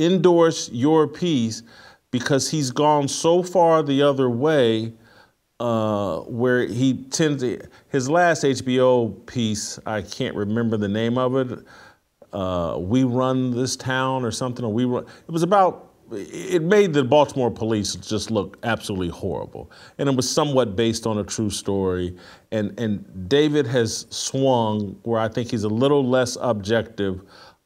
endorse your piece because he's gone so far the other way uh, where he tends to, his last H B O piece, I can't remember the name of it, uh, We Run This Town or something, or We Run, it was about, it made the Baltimore police just look absolutely horrible. And it was somewhat based on a true story. And, and David has swung where I think he's a little less objective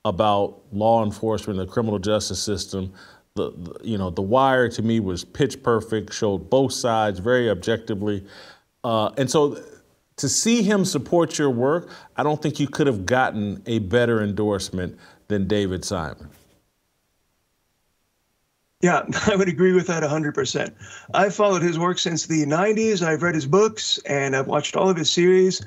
about law enforcement and the criminal justice system. The, the, you know, The Wire to me was pitch perfect, showed both sides very objectively. Uh, and so to see him support your work, I don't think you could have gotten a better endorsement than David Simon. Yeah, I would agree with that one hundred percent. I've followed his work since the nineties. I've read his books and I've watched all of his series.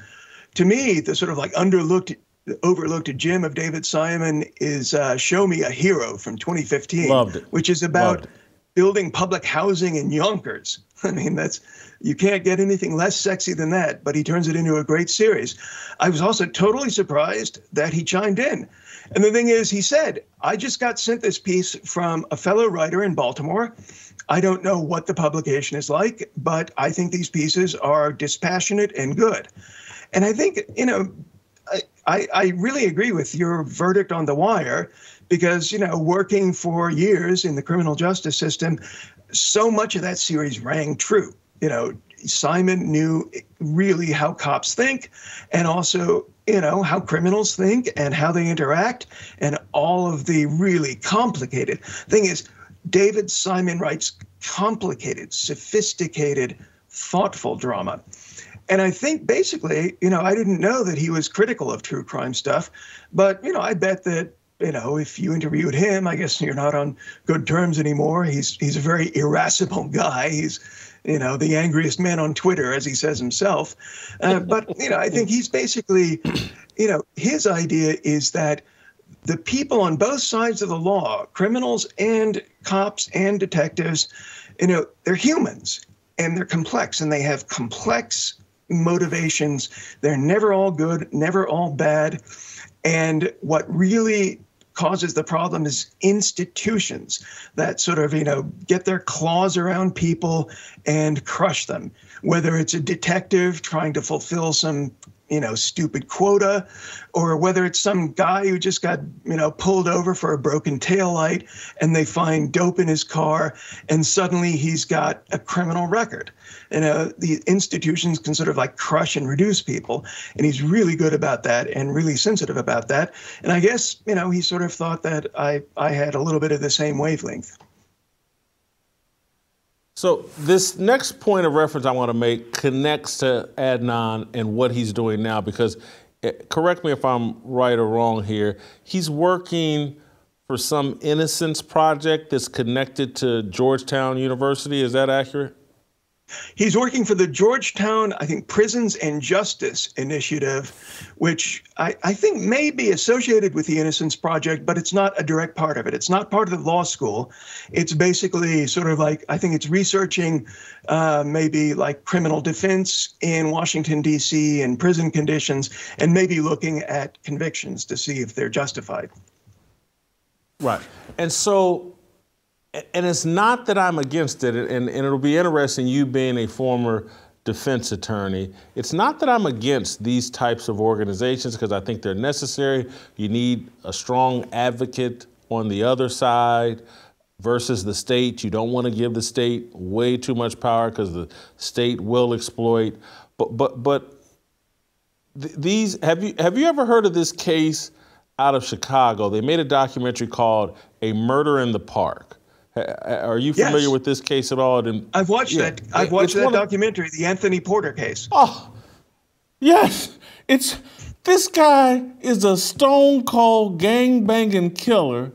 To me, the sort of like underlooked, overlooked gem of David Simon is uh, Show Me a Hero from twenty fifteen, Loved it. Which is about building public housing in Yonkers. I mean, that's, you can't get anything less sexy than that, but he turns it into a great series. I was also totally surprised that he chimed in. And the thing is, he said, I just got sent this piece from a fellow writer in Baltimore. I don't know what the publication is like, but I think these pieces are dispassionate and good. And I think, you know, I, I really agree with your verdict on The Wire because, you know, working for years in the criminal justice system, so much of that series rang true. You know, Simon knew really how cops think and also, you know, how criminals think and how they interact and all of the really complicated thing is David Simon writes complicated, sophisticated, thoughtful drama. And I think basically, you know, I didn't know that he was critical of true crime stuff, but, you know, I bet that, you know, if you interviewed him, I guess you're not on good terms anymore. He's he's a very irascible guy. He's, you know, the angriest man on Twitter, as he says himself. Uh, but, you know, I think he's basically, you know, his idea is that the people on both sides of the law, criminals and cops and detectives, you know, they're humans and they're complex and they have complex motivations. They're never all good, never all bad. And what really causes the problem is institutions that sort of, you know, get their claws around people and crush them, whether it's a detective trying to fulfill some, you know, stupid quota, or whether it's some guy who just got, you know, pulled over for a broken taillight and they find dope in his car and suddenly he's got a criminal record. You know, the institutions can sort of like crush and reduce people. And he's really good about that and really sensitive about that. And I guess, you know, he sort of thought that I, I had a little bit of the same wavelength. So this next point of reference I want to make connects to Adnan and what he's doing now, because, correct me if I'm right or wrong here, he's working for some innocence project that's connected to Georgetown University. Is that accurate? He's working for the Georgetown, I think, Prisons and Justice Initiative, which I, I think may be associated with the Innocence Project, but it's not a direct part of it. It's not part of the law school. It's basically sort of like, I think it's researching uh, maybe like criminal defense in Washington, D C and prison conditions, and maybe looking at convictions to see if they're justified. Right. And so... And it's not that I'm against it, and, and it'll be interesting, you being a former defense attorney, it's not that I'm against these types of organizations, because I think they're necessary. You need a strong advocate on the other side versus the state. You don't want to give the state way too much power, because the state will exploit. But but but th these have you have you ever heard of this case out of Chicago? They made a documentary called A Murder in the Park. Are you familiar yes. with this case at all? And, I've watched yeah, that. I've watched that documentary, of, the Anthony Porter case. Oh, yes. It's this guy is a stone cold gang banging killer.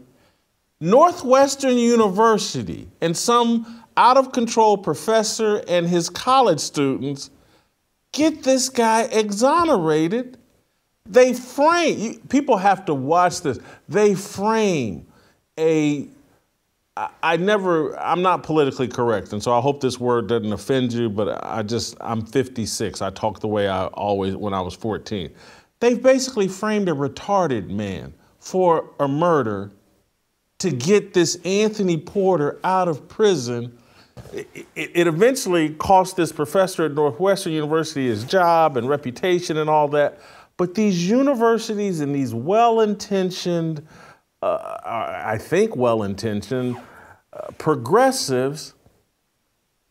Northwestern University and some out of control professor and his college students get this guy exonerated. They frame. People have to watch this. They frame a. I never, I'm not politically correct, and so I hope this word doesn't offend you, but I just, I'm fifty-six. I talk the way I always, when I was fourteen. They've basically framed a retarded man for a murder to get this Anthony Porter out of prison. It, it, it eventually cost this professor at Northwestern University his job and reputation and all that, but these universities and these well-intentioned, Uh, I think well-intentioned uh, progressives,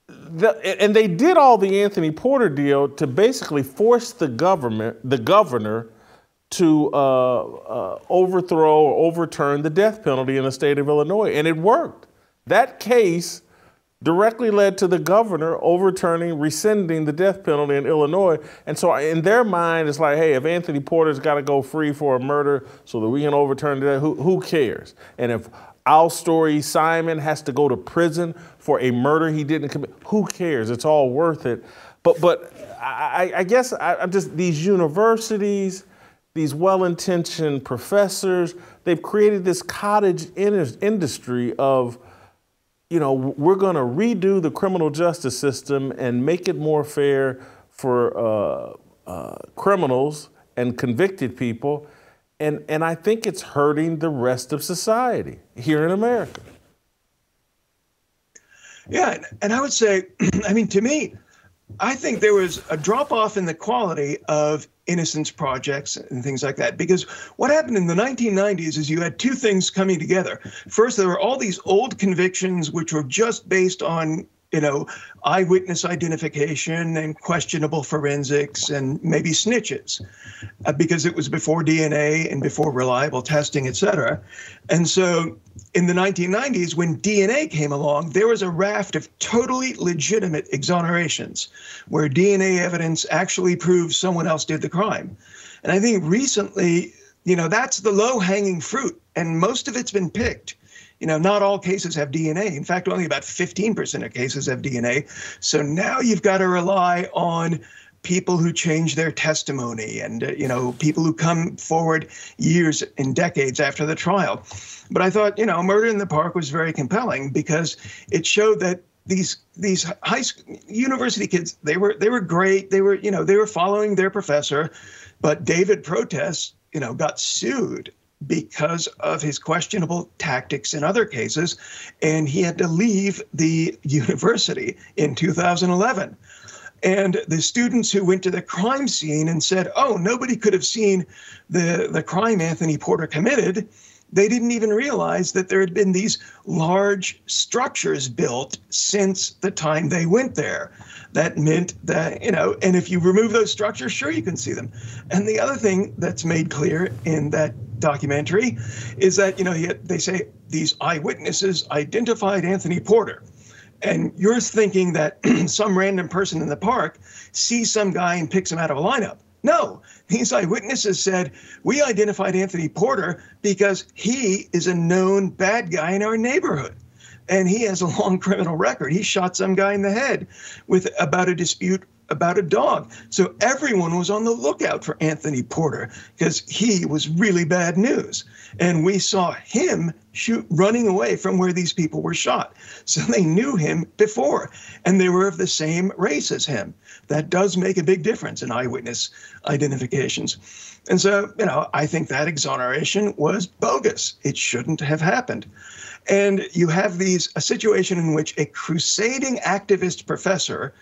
the, and they did all the Anthony Porter deal to basically force the government, the governor, to uh, uh, overthrow or overturn the death penalty in the state of Illinois, and it worked. That case directly led to the governor overturning, rescinding the death penalty in Illinois. And so in their mind, it's like, hey, if Anthony Porter's got to go free for a murder so that we can overturn that, who, who cares? And if Alstory Simon has to go to prison for a murder he didn't commit, who cares? It's all worth it. But but I, I guess I, I'm just, these universities, these well-intentioned professors, they've created this cottage industry of, you know, we're going to redo the criminal justice system and make it more fair for uh, uh, criminals and convicted people. And, and I think it's hurting the rest of society here in America. Yeah, and I would say, I mean, to me, I think there was a drop-off in the quality of innocence projects and things like that, because what happened in the nineteen nineties is you had two things coming together. First, there were all these old convictions which were just based on you know, eyewitness identification and questionable forensics and maybe snitches, uh, because it was before D N A and before reliable testing, et cetera. And so in the nineteen nineties, when D N A came along, there was a raft of totally legitimate exonerations where D N A evidence actually proved someone else did the crime. And I think recently, you know, that's the low-hanging fruit, and most of it's been picked. You know, not all cases have D N A. In fact, only about fifteen percent of cases have D N A. So now you've got to rely on people who change their testimony and, uh, you know, people who come forward years and decades after the trial. But I thought, you know, Murder in the Park was very compelling because it showed that These these high school, university kids, they were they were great. They were, you know, they were following their professor, but David Protest, you know, got sued because of his questionable tactics in other cases, and he had to leave the university in two thousand eleven. And the students who went to the crime scene and said, "Oh, nobody could have seen the the crime Anthony Porter committed," they didn't even realize that there had been these large structures built since the time they went there. That meant that, you know, and if you remove those structures, sure, you can see them. And the other thing that's made clear in that documentary is that, you know, he had, they say these eyewitnesses identified Anthony Porter. And you're thinking that some random person in the park sees some guy and picks him out of a lineup. No, these eyewitnesses said, we identified Anthony Porter because he is a known bad guy in our neighborhood. And he has a long criminal record. He shot some guy in the head with about a dispute about a dog. So everyone was on the lookout for Anthony Porter because he was really bad news. And we saw him shoot running away from where these people were shot. So they knew him before, and they were of the same race as him. That does make a big difference in eyewitness identifications. And so, you know, I think that exoneration was bogus. It shouldn't have happened. And you have these a situation in which a crusading activist professor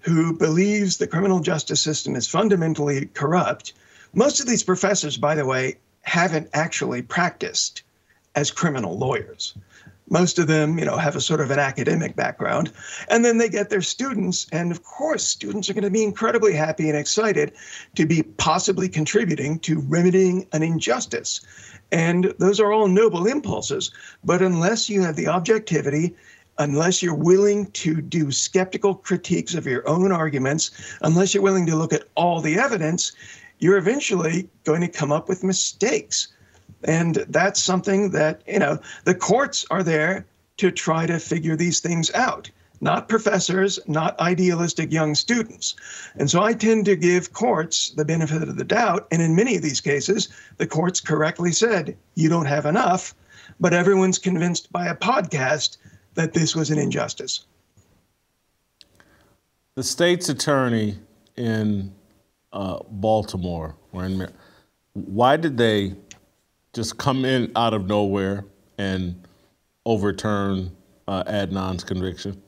who believes the criminal justice system is fundamentally corrupt. Most of these professors, by the way, haven't actually practiced as criminal lawyers. Most of them, you know, have a sort of an academic background. And then they get their students, and of course, students are going to be incredibly happy and excited to be possibly contributing to remedying an injustice. And those are all noble impulses. But unless you have the objectivity, unless you're willing to do skeptical critiques of your own arguments, unless you're willing to look at all the evidence, you're eventually going to come up with mistakes. And that's something that, you know, the courts are there to try to figure these things out, not professors, not idealistic young students. And so I tend to give courts the benefit of the doubt. And in many of these cases, the courts correctly said, you don't have enough, but everyone's convinced by a podcast that this was an injustice. The state's attorney in uh, Baltimore, or in, why did they just come in out of nowhere and overturn uh, Adnan's conviction?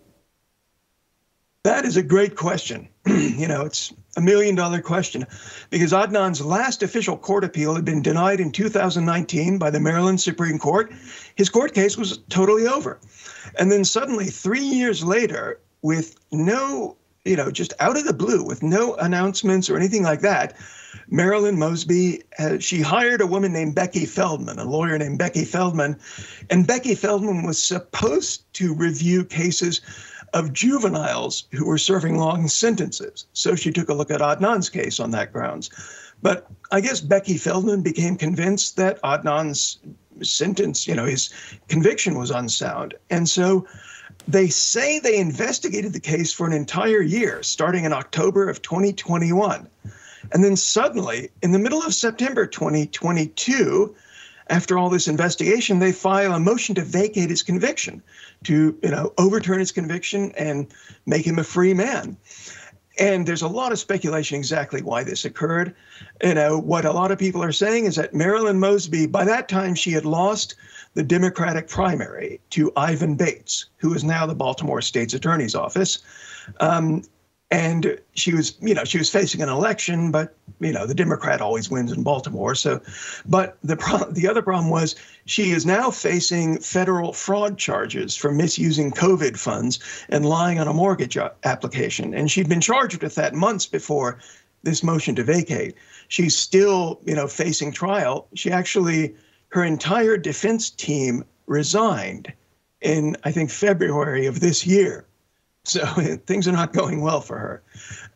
That is a great question. You know, it's a million dollar question because Adnan's last official court appeal had been denied in two thousand nineteen by the Maryland Supreme Court. His court case was totally over. And then suddenly three years later, with no, you know, just out of the blue, with no announcements or anything like that, Marilyn Mosby, uh, she hired a woman named Becky Feldman, a lawyer named Becky Feldman. And Becky Feldman was supposed to review cases of juveniles who were serving long sentences. So she took a look at Adnan's case on that grounds. But I guess Becky Feldman became convinced that Adnan's sentence, you know, his conviction was unsound. And so they say they investigated the case for an entire year, starting in October of twenty twenty-one. And then suddenly, in the middle of September twenty twenty-two, after all this investigation, they file a motion to vacate his conviction, to, you know, overturn his conviction and make him a free man. And there's a lot of speculation exactly why this occurred. You know, what a lot of people are saying is that Marilyn Mosby, by that time, she had lost the Democratic primary to Ivan Bates, who is now the Baltimore State's Attorney's Office. Um, And she was, you know, she was facing an election, but, you know, the Democrat always wins in Baltimore. So, but the pro- the other problem was she is now facing federal fraud charges for misusing COVID funds and lying on a mortgage application. And she'd been charged with that months before this motion to vacate. She's still, you know, facing trial. She actually, her entire defense team resigned in, I think, February of this year. So things are not going well for her.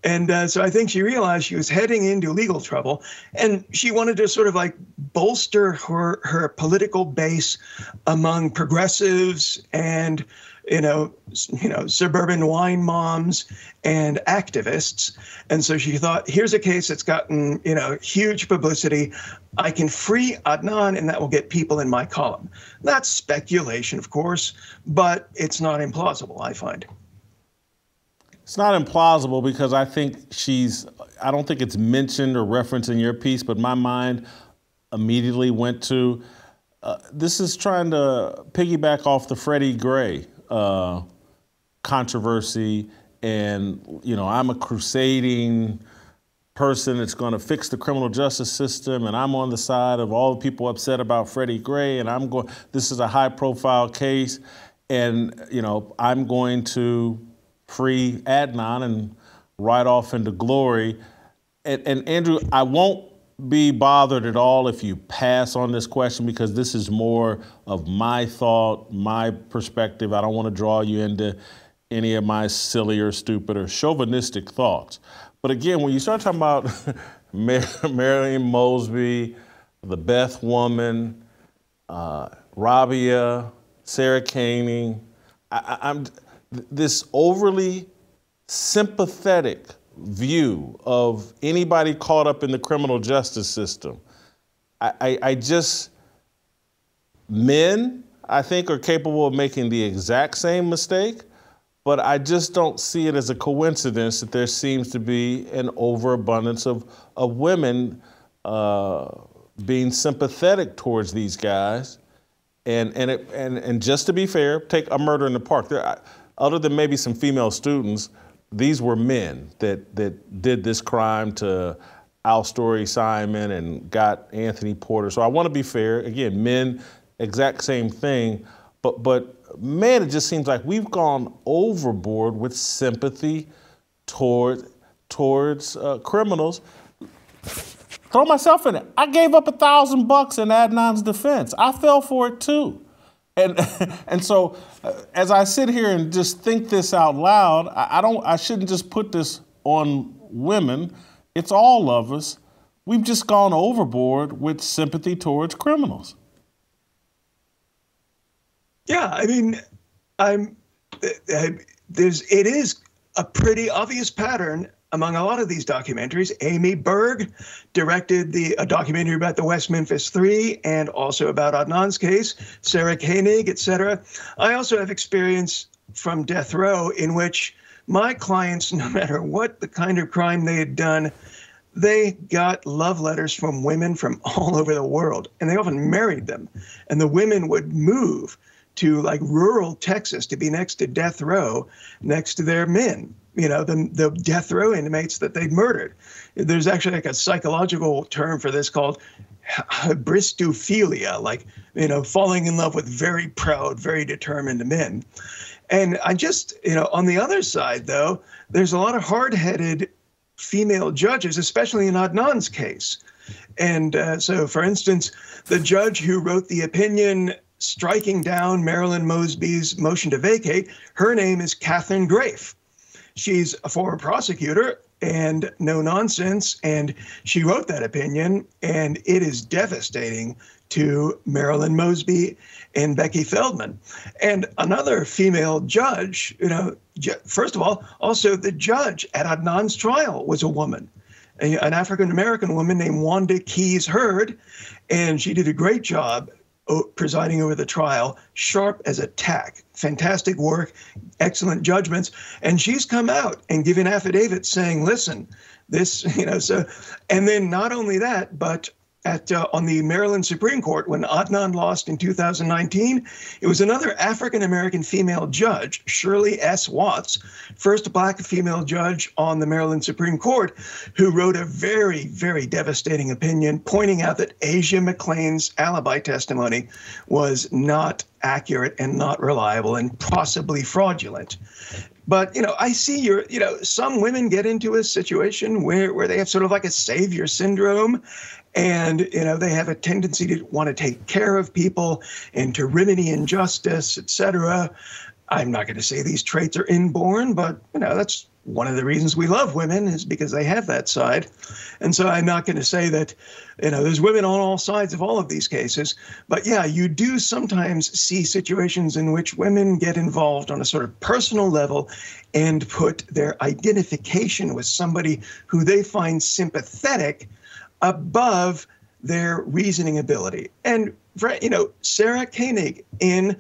And uh, so I think she realized she was heading into legal trouble, and she wanted to sort of like bolster her, her political base among progressives and, you know, you know, suburban wine moms and activists. And so she thought, here's a case that's gotten, you know, huge publicity. I can free Adnan and that will get people in my column. That's speculation, of course, but it's not implausible, I find. It's not implausible because I think she's, I don't think it's mentioned or referenced in your piece, but my mind immediately went to, uh, this is trying to piggyback off the Freddie Gray uh, controversy. And, you know, I'm a crusading person that's going to fix the criminal justice system. And I'm on the side of all the people upset about Freddie Gray. And I'm going, this is a high profile case. And, you know, I'm going to free Adnan and ride off into glory. And, and Andrew, I won't be bothered at all if you pass on this question because this is more of my thought, my perspective. I don't want to draw you into any of my silly or stupid or chauvinistic thoughts. But again, when you start talking about Mar- Marilyn Mosby, the Beth woman, uh, Rabia, Sarah Koenig, I, I, I'm... this overly sympathetic view of anybody caught up in the criminal justice system. I, I, I just, men, I think, are capable of making the exact same mistake, but I just don't see it as a coincidence that there seems to be an overabundance of, of women uh, being sympathetic towards these guys. And, and, it, and, and just to be fair, take A Murder in the Park. There, I, Other than maybe some female students, these were men that that did this crime to Alstory Simon and got Anthony Porter. So I want to be fair. Again, men, exact same thing. But but man, it just seems like we've gone overboard with sympathy toward, towards uh, criminals. Throw myself in it. I gave up a thousand bucks in Adnan's defense. I fell for it too. And and so, uh, as I sit here and just think this out loud, I, I don't. I shouldn't just put this on women. It's all of us. We've just gone overboard with sympathy towards criminals. Yeah, I mean, I'm. I, there's. It is a pretty obvious pattern among a lot of these documentaries. Amy Berg directed the a documentary about the West Memphis Three and also about Adnan's case, Sarah Koenig, et cetera. I also have experience from death row in which my clients, no matter what the kind of crime they had done, they got love letters from women from all over the world, and they often married them. And the women would move to like rural Texas to be next to death row, next to their men. You know, the, the death row inmates that they'd murdered. There's actually like a psychological term for this called bristophilia, like, you know, falling in love with very proud, very determined men. And I just, you know, on the other side, though, there's a lot of hard-headed female judges, especially in Adnan's case. And uh, so, for instance, the judge who wrote the opinion striking down Marilyn Mosby's motion to vacate, her name is Katherine Grafe. She's a former prosecutor and no nonsense, and she wrote that opinion, and it is devastating to Marilyn Mosby and Becky Feldman. And another female judge, you know, first of all, also the judge at Adnan's trial was a woman, an African-American woman named Wanda Keyes Hurd, and she did a great job presiding over the trial, sharp as a tack, fantastic work, excellent judgments. And she's come out and given affidavits saying, listen, this, you know, so, and then not only that, but at uh, on the Maryland Supreme Court when Adnan lost in two thousand nineteen. It was another African-American female judge, Shirley S. Watts, first black female judge on the Maryland Supreme Court, who wrote a very, very devastating opinion pointing out that Asia McClain's alibi testimony was not accurate and not reliable and possibly fraudulent. But, you know, I see your, you know, some women get into a situation where, where they have sort of like a savior syndrome, and, you know, they have a tendency to want to take care of people and to remedy injustice, et cetera. I'm not going to say these traits are inborn, but, you know, that's one of the reasons we love women, is because they have that side. And so I'm not going to say that, you know, there's women on all sides of all of these cases. But yeah, you do sometimes see situations in which women get involved on a sort of personal level and put their identification with somebody who they find sympathetic above their reasoning ability. And, you know, Sarah Koenig in,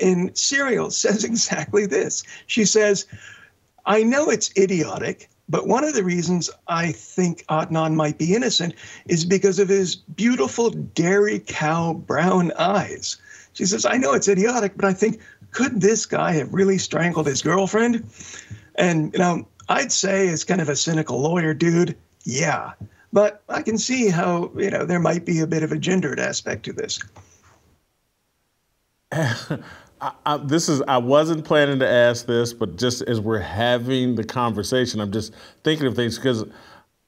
in Serial says exactly this. She says, I know it's idiotic, but one of the reasons I think Adnan might be innocent is because of his beautiful dairy cow brown eyes. She says, I know it's idiotic, but I think, could this guy have really strangled his girlfriend? And, you know, I'd say, as kind of a cynical lawyer dude, yeah. But I can see how, you know, there might be a bit of a gendered aspect to this. I, I, this is, I wasn't planning to ask this, but just as we're having the conversation, I'm just thinking of things, because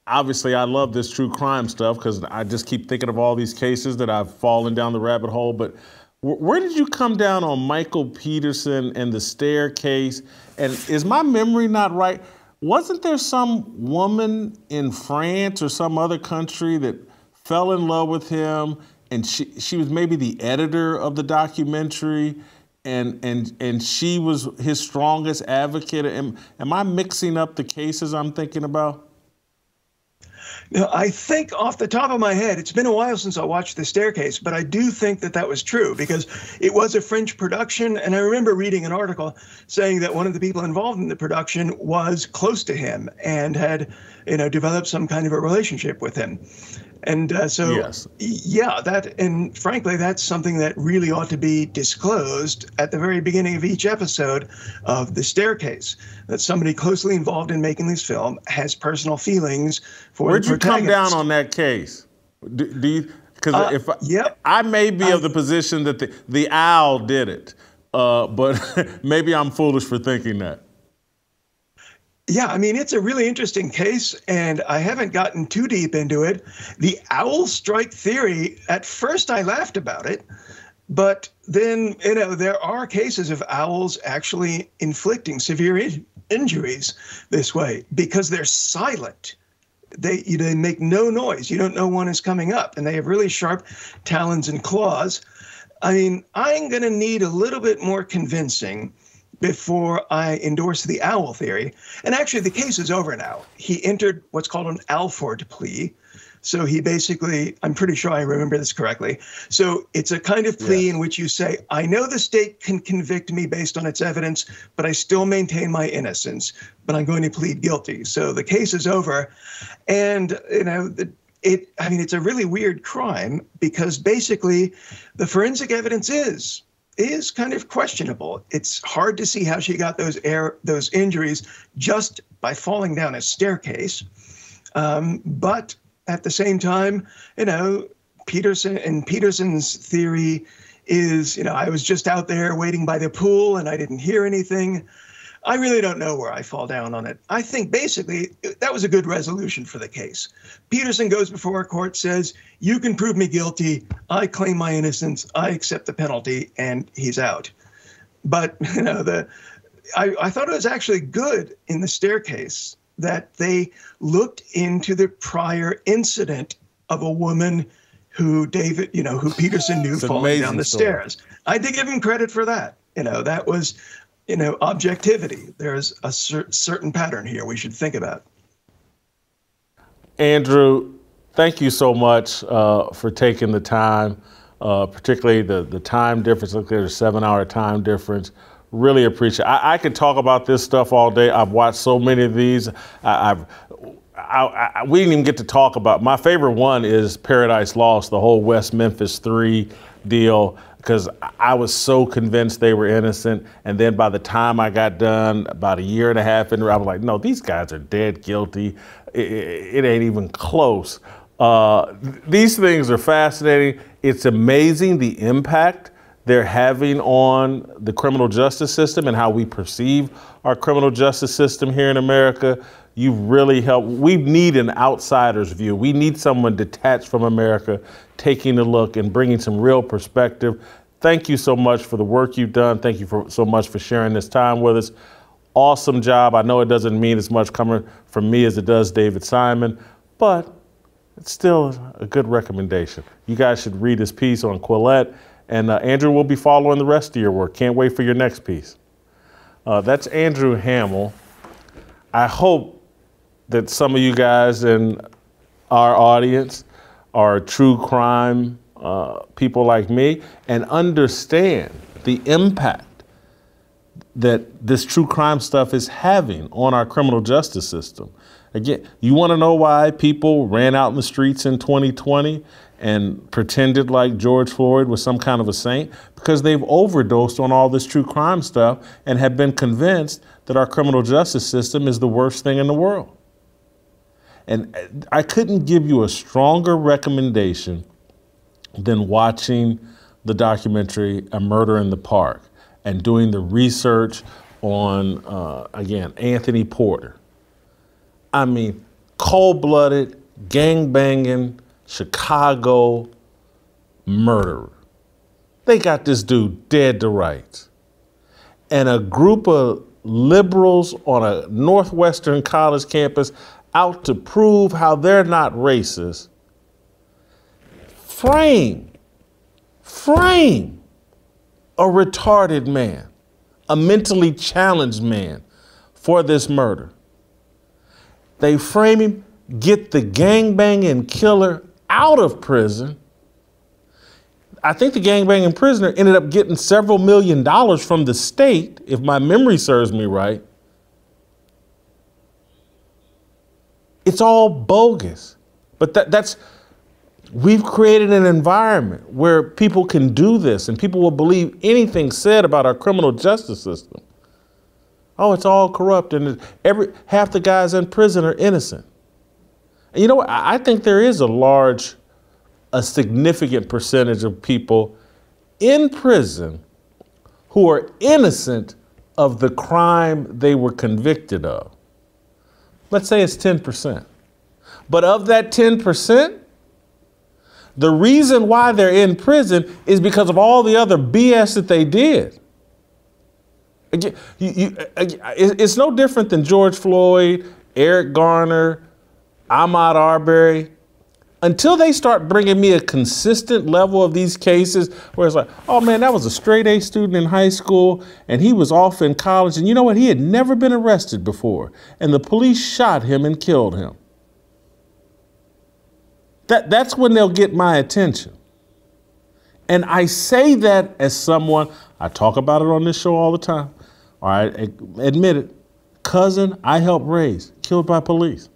obviously I love this true crime stuff, because I just keep thinking of all these cases that I've fallen down the rabbit hole. But wh where did you come down on Michael Peterson and The Staircase? And is my memory not right? Wasn't there some woman in France or some other country that fell in love with him, and she, she was maybe the editor of the documentary? And, and, and she was his strongest advocate. Am, am I mixing up the cases I'm thinking about? Now, I think off the top of my head, it's been a while since I watched The Staircase, but I do think that that was true, because it was a French production. And I remember reading an article saying that one of the people involved in the production was close to him and had, you know, developed some kind of a relationship with him. And uh, so, yes. yeah, that, and frankly, that's something that really ought to be disclosed at the very beginning of each episode of The Staircase, that somebody closely involved in making this film has personal feelings for the protagonist. Where'd you come down on that case? Do, do you, because uh, if I, yep. I may be I, of the position that the, the owl did it, uh, but maybe I'm foolish for thinking that. Yeah, I mean, it's a really interesting case, and I haven't gotten too deep into it. The owl strike theory, at first I laughed about it, but then, you know, there are cases of owls actually inflicting severe in injuries this way, because they're silent. They, you know, they make no noise. You don't know one is coming up, and they have really sharp talons and claws. I mean, I'm going to need a little bit more convincing before I endorse the owl theory. And actually, the case is over now. He entered what's called an Alford plea. So he basically, I'm pretty sure I remember this correctly. So it's a kind of plea yeah. in which you say, I know the state can convict me based on its evidence, but I still maintain my innocence, but I'm going to plead guilty. So the case is over. And, you know, the, it, I mean, it's a really weird crime, because basically the forensic evidence is, is kind of questionable. It's hard to see how she got those air, those injuries just by falling down a staircase. Um, but at the same time, you know, Peterson and Peterson's theory is, you know, I was just out there waiting by the pool and I didn't hear anything. I really don't know where I fall down on it. I think basically that was a good resolution for the case. Peterson goes before a court, says, you can prove me guilty. I claim my innocence. I accept the penalty, and he's out. But, you know, the I, I thought it was actually good in The Staircase that they looked into the prior incident of a woman who David, you know, who Peterson knew falling down the stairs. I did give him credit for that. You know, that was, you know, objectivity. There's a cer certain pattern here we should think about. Andrew, thank you so much uh, for taking the time, uh, particularly the, the time difference. Look, there's a seven hour time difference. Really appreciate it. I, I could talk about this stuff all day. I've watched so many of these. I, I've I, I, we didn't even get to talk about, my favorite one is Paradise Lost, the whole West Memphis Three deal, because I was so convinced they were innocent. And then by the time I got done, about a year and a half in, I was like, no, these guys are dead guilty. It, it ain't even close. Uh, these things are fascinating. It's amazing the impact they're having on the criminal justice system and how we perceive our criminal justice system here in America. You really help. We need an outsider's view. We need someone detached from America, taking a look and bringing some real perspective. Thank you so much for the work you've done. Thank you for, so much for sharing this time with us. Awesome job. I know it doesn't mean as much coming from me as it does David Simon, but it's still a good recommendation. You guys should read his piece on Quillette, and uh, Andrew will be following the rest of your work. Can't wait for your next piece. Uh, that's Andrew Hammel. I hope that some of you guys in our audience are true crime uh, people like me and understand the impact that this true crime stuff is having on our criminal justice system. Again, you wanna know why people ran out in the streets in twenty twenty and pretended like George Floyd was some kind of a saint? Because they've overdosed on all this true crime stuff and have been convinced that our criminal justice system is the worst thing in the world. And I couldn't give you a stronger recommendation than watching the documentary A Murder in the Park and doing the research on, uh, again, Anthony Porter. I mean, cold-blooded, gang-banging, Chicago murderer. They got this dude dead to rights. And a group of liberals on a Northwestern college campus out to prove how they're not racist, frame, frame a retarded man, a mentally challenged man for this murder. They frame him, get the gangbanging killer out of prison. I think the gangbanging prisoner ended up getting several million dollars from the state, if my memory serves me right. It's all bogus, but that, that's, we've created an environment where people can do this and people will believe anything said about our criminal justice system. Oh, it's all corrupt and every, half the guys in prison are innocent. And you know what, I think there is a large, a significant percentage of people in prison who are innocent of the crime they were convicted of. Let's say it's ten percent. But of that ten percent, the reason why they're in prison is because of all the other B S that they did. Again, you, you, it's no different than George Floyd, Eric Garner, Ahmaud Arbery. Until they start bringing me a consistent level of these cases where it's like, oh man, that was a straight A student in high school and he was off in college and you know what, he had never been arrested before and the police shot him and killed him. That, that's when they'll get my attention. And I say that as someone, I talk about it on this show all the time, all right, admit it, cousin I helped raise, killed by police.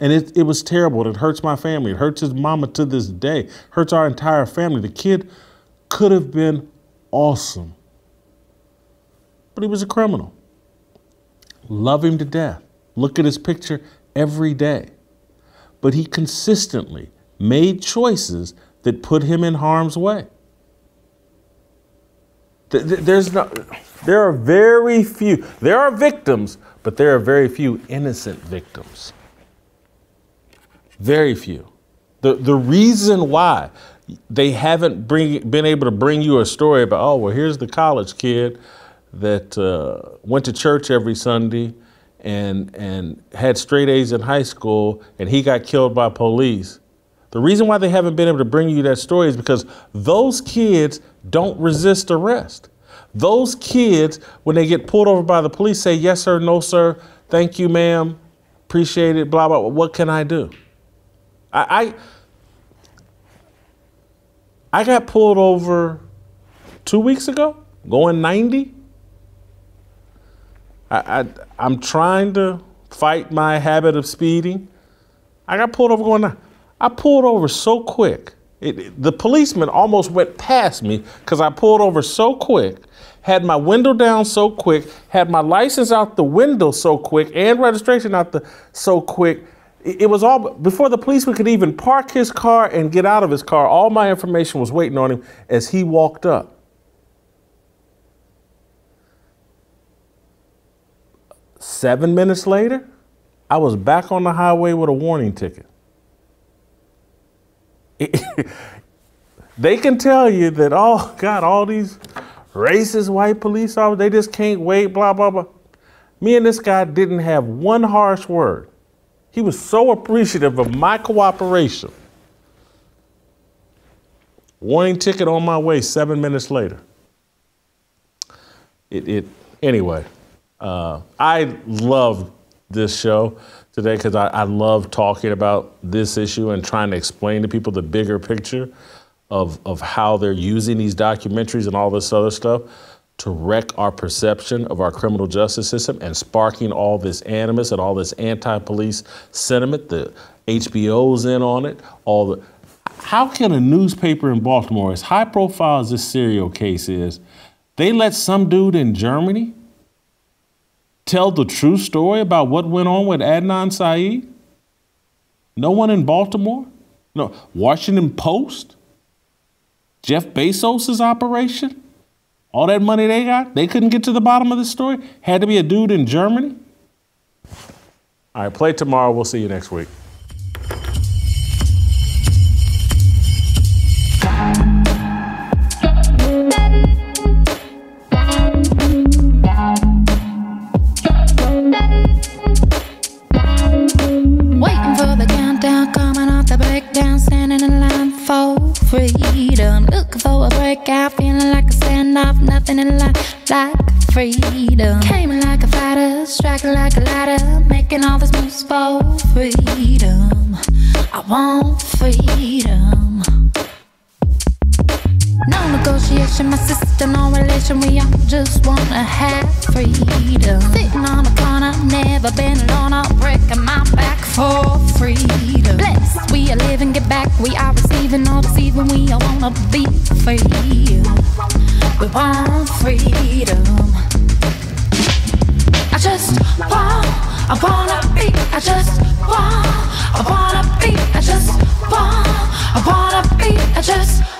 And it, it was terrible. It hurts my family. It hurts his mama to this day. It hurts our entire family. The kid could have been awesome, but he was a criminal. Love him to death. Look at his picture every day. But he consistently made choices that put him in harm's way. There's no, there are very few. There are victims, but there are very few innocent victims. Very few. The, the reason why they haven't bring, been able to bring you a story about, oh, well, here's the college kid that uh, went to church every Sunday and, and had straight A's in high school and he got killed by police. The reason why they haven't been able to bring you that story is because those kids don't resist arrest. Those kids, when they get pulled over by the police, say, yes, sir, no, sir, thank you, ma'am, appreciate it, blah, blah, what can I do? I, I got pulled over two weeks ago, going ninety. I, I, I'm trying to fight my habit of speeding. I got pulled over going, I pulled over so quick. It, it, the policeman almost went past me because I pulled over so quick, had my window down so quick, had my license out the window so quick, and registration out the so quick. It, it was all, before the policeman could even park his car and get out of his car, all my information was waiting on him as he walked up. Seven minutes later, I was back on the highway with a warning ticket. They can tell you that, oh, God, all these racist white police officers, they just can't wait, blah, blah, blah. Me and this guy didn't have one harsh word. He was so appreciative of my cooperation. Warning ticket on my way seven minutes later. It, it anyway, uh, I love this show today because I, I love talking about this issue and trying to explain to people the bigger picture of, of how they're using these documentaries and all this other stuff to wreck our perception of our criminal justice system and sparking all this animus and all this anti-police sentiment. The H B O's in on it. All the, how can a newspaper in Baltimore, as high profile as this Serial case is, they let some dude in Germany tell the true story about what went on with Adnan Syed? No one in Baltimore? No. Washington Post? Jeff Bezos' operation? All that money they got? They couldn't get to the bottom of this story? Had to be a dude in Germany? All right, play tomorrow. We'll see you next week. Freedom, looking for a breakout, feeling like a standoff, nothing in life like freedom. Came like a fighter, striking like a ladder, making all these moves for freedom. I want freedom. No negotiation, my system, no relation, we all just wanna have freedom. Sitting on the corner, never been alone, I'm breaking my back for freedom. Blessed, we are living, get back, we are receiving, no deceiving, we all wanna be free. We want freedom. I just want, I wanna be, I just want, I wanna be, I just want, I wanna be, I just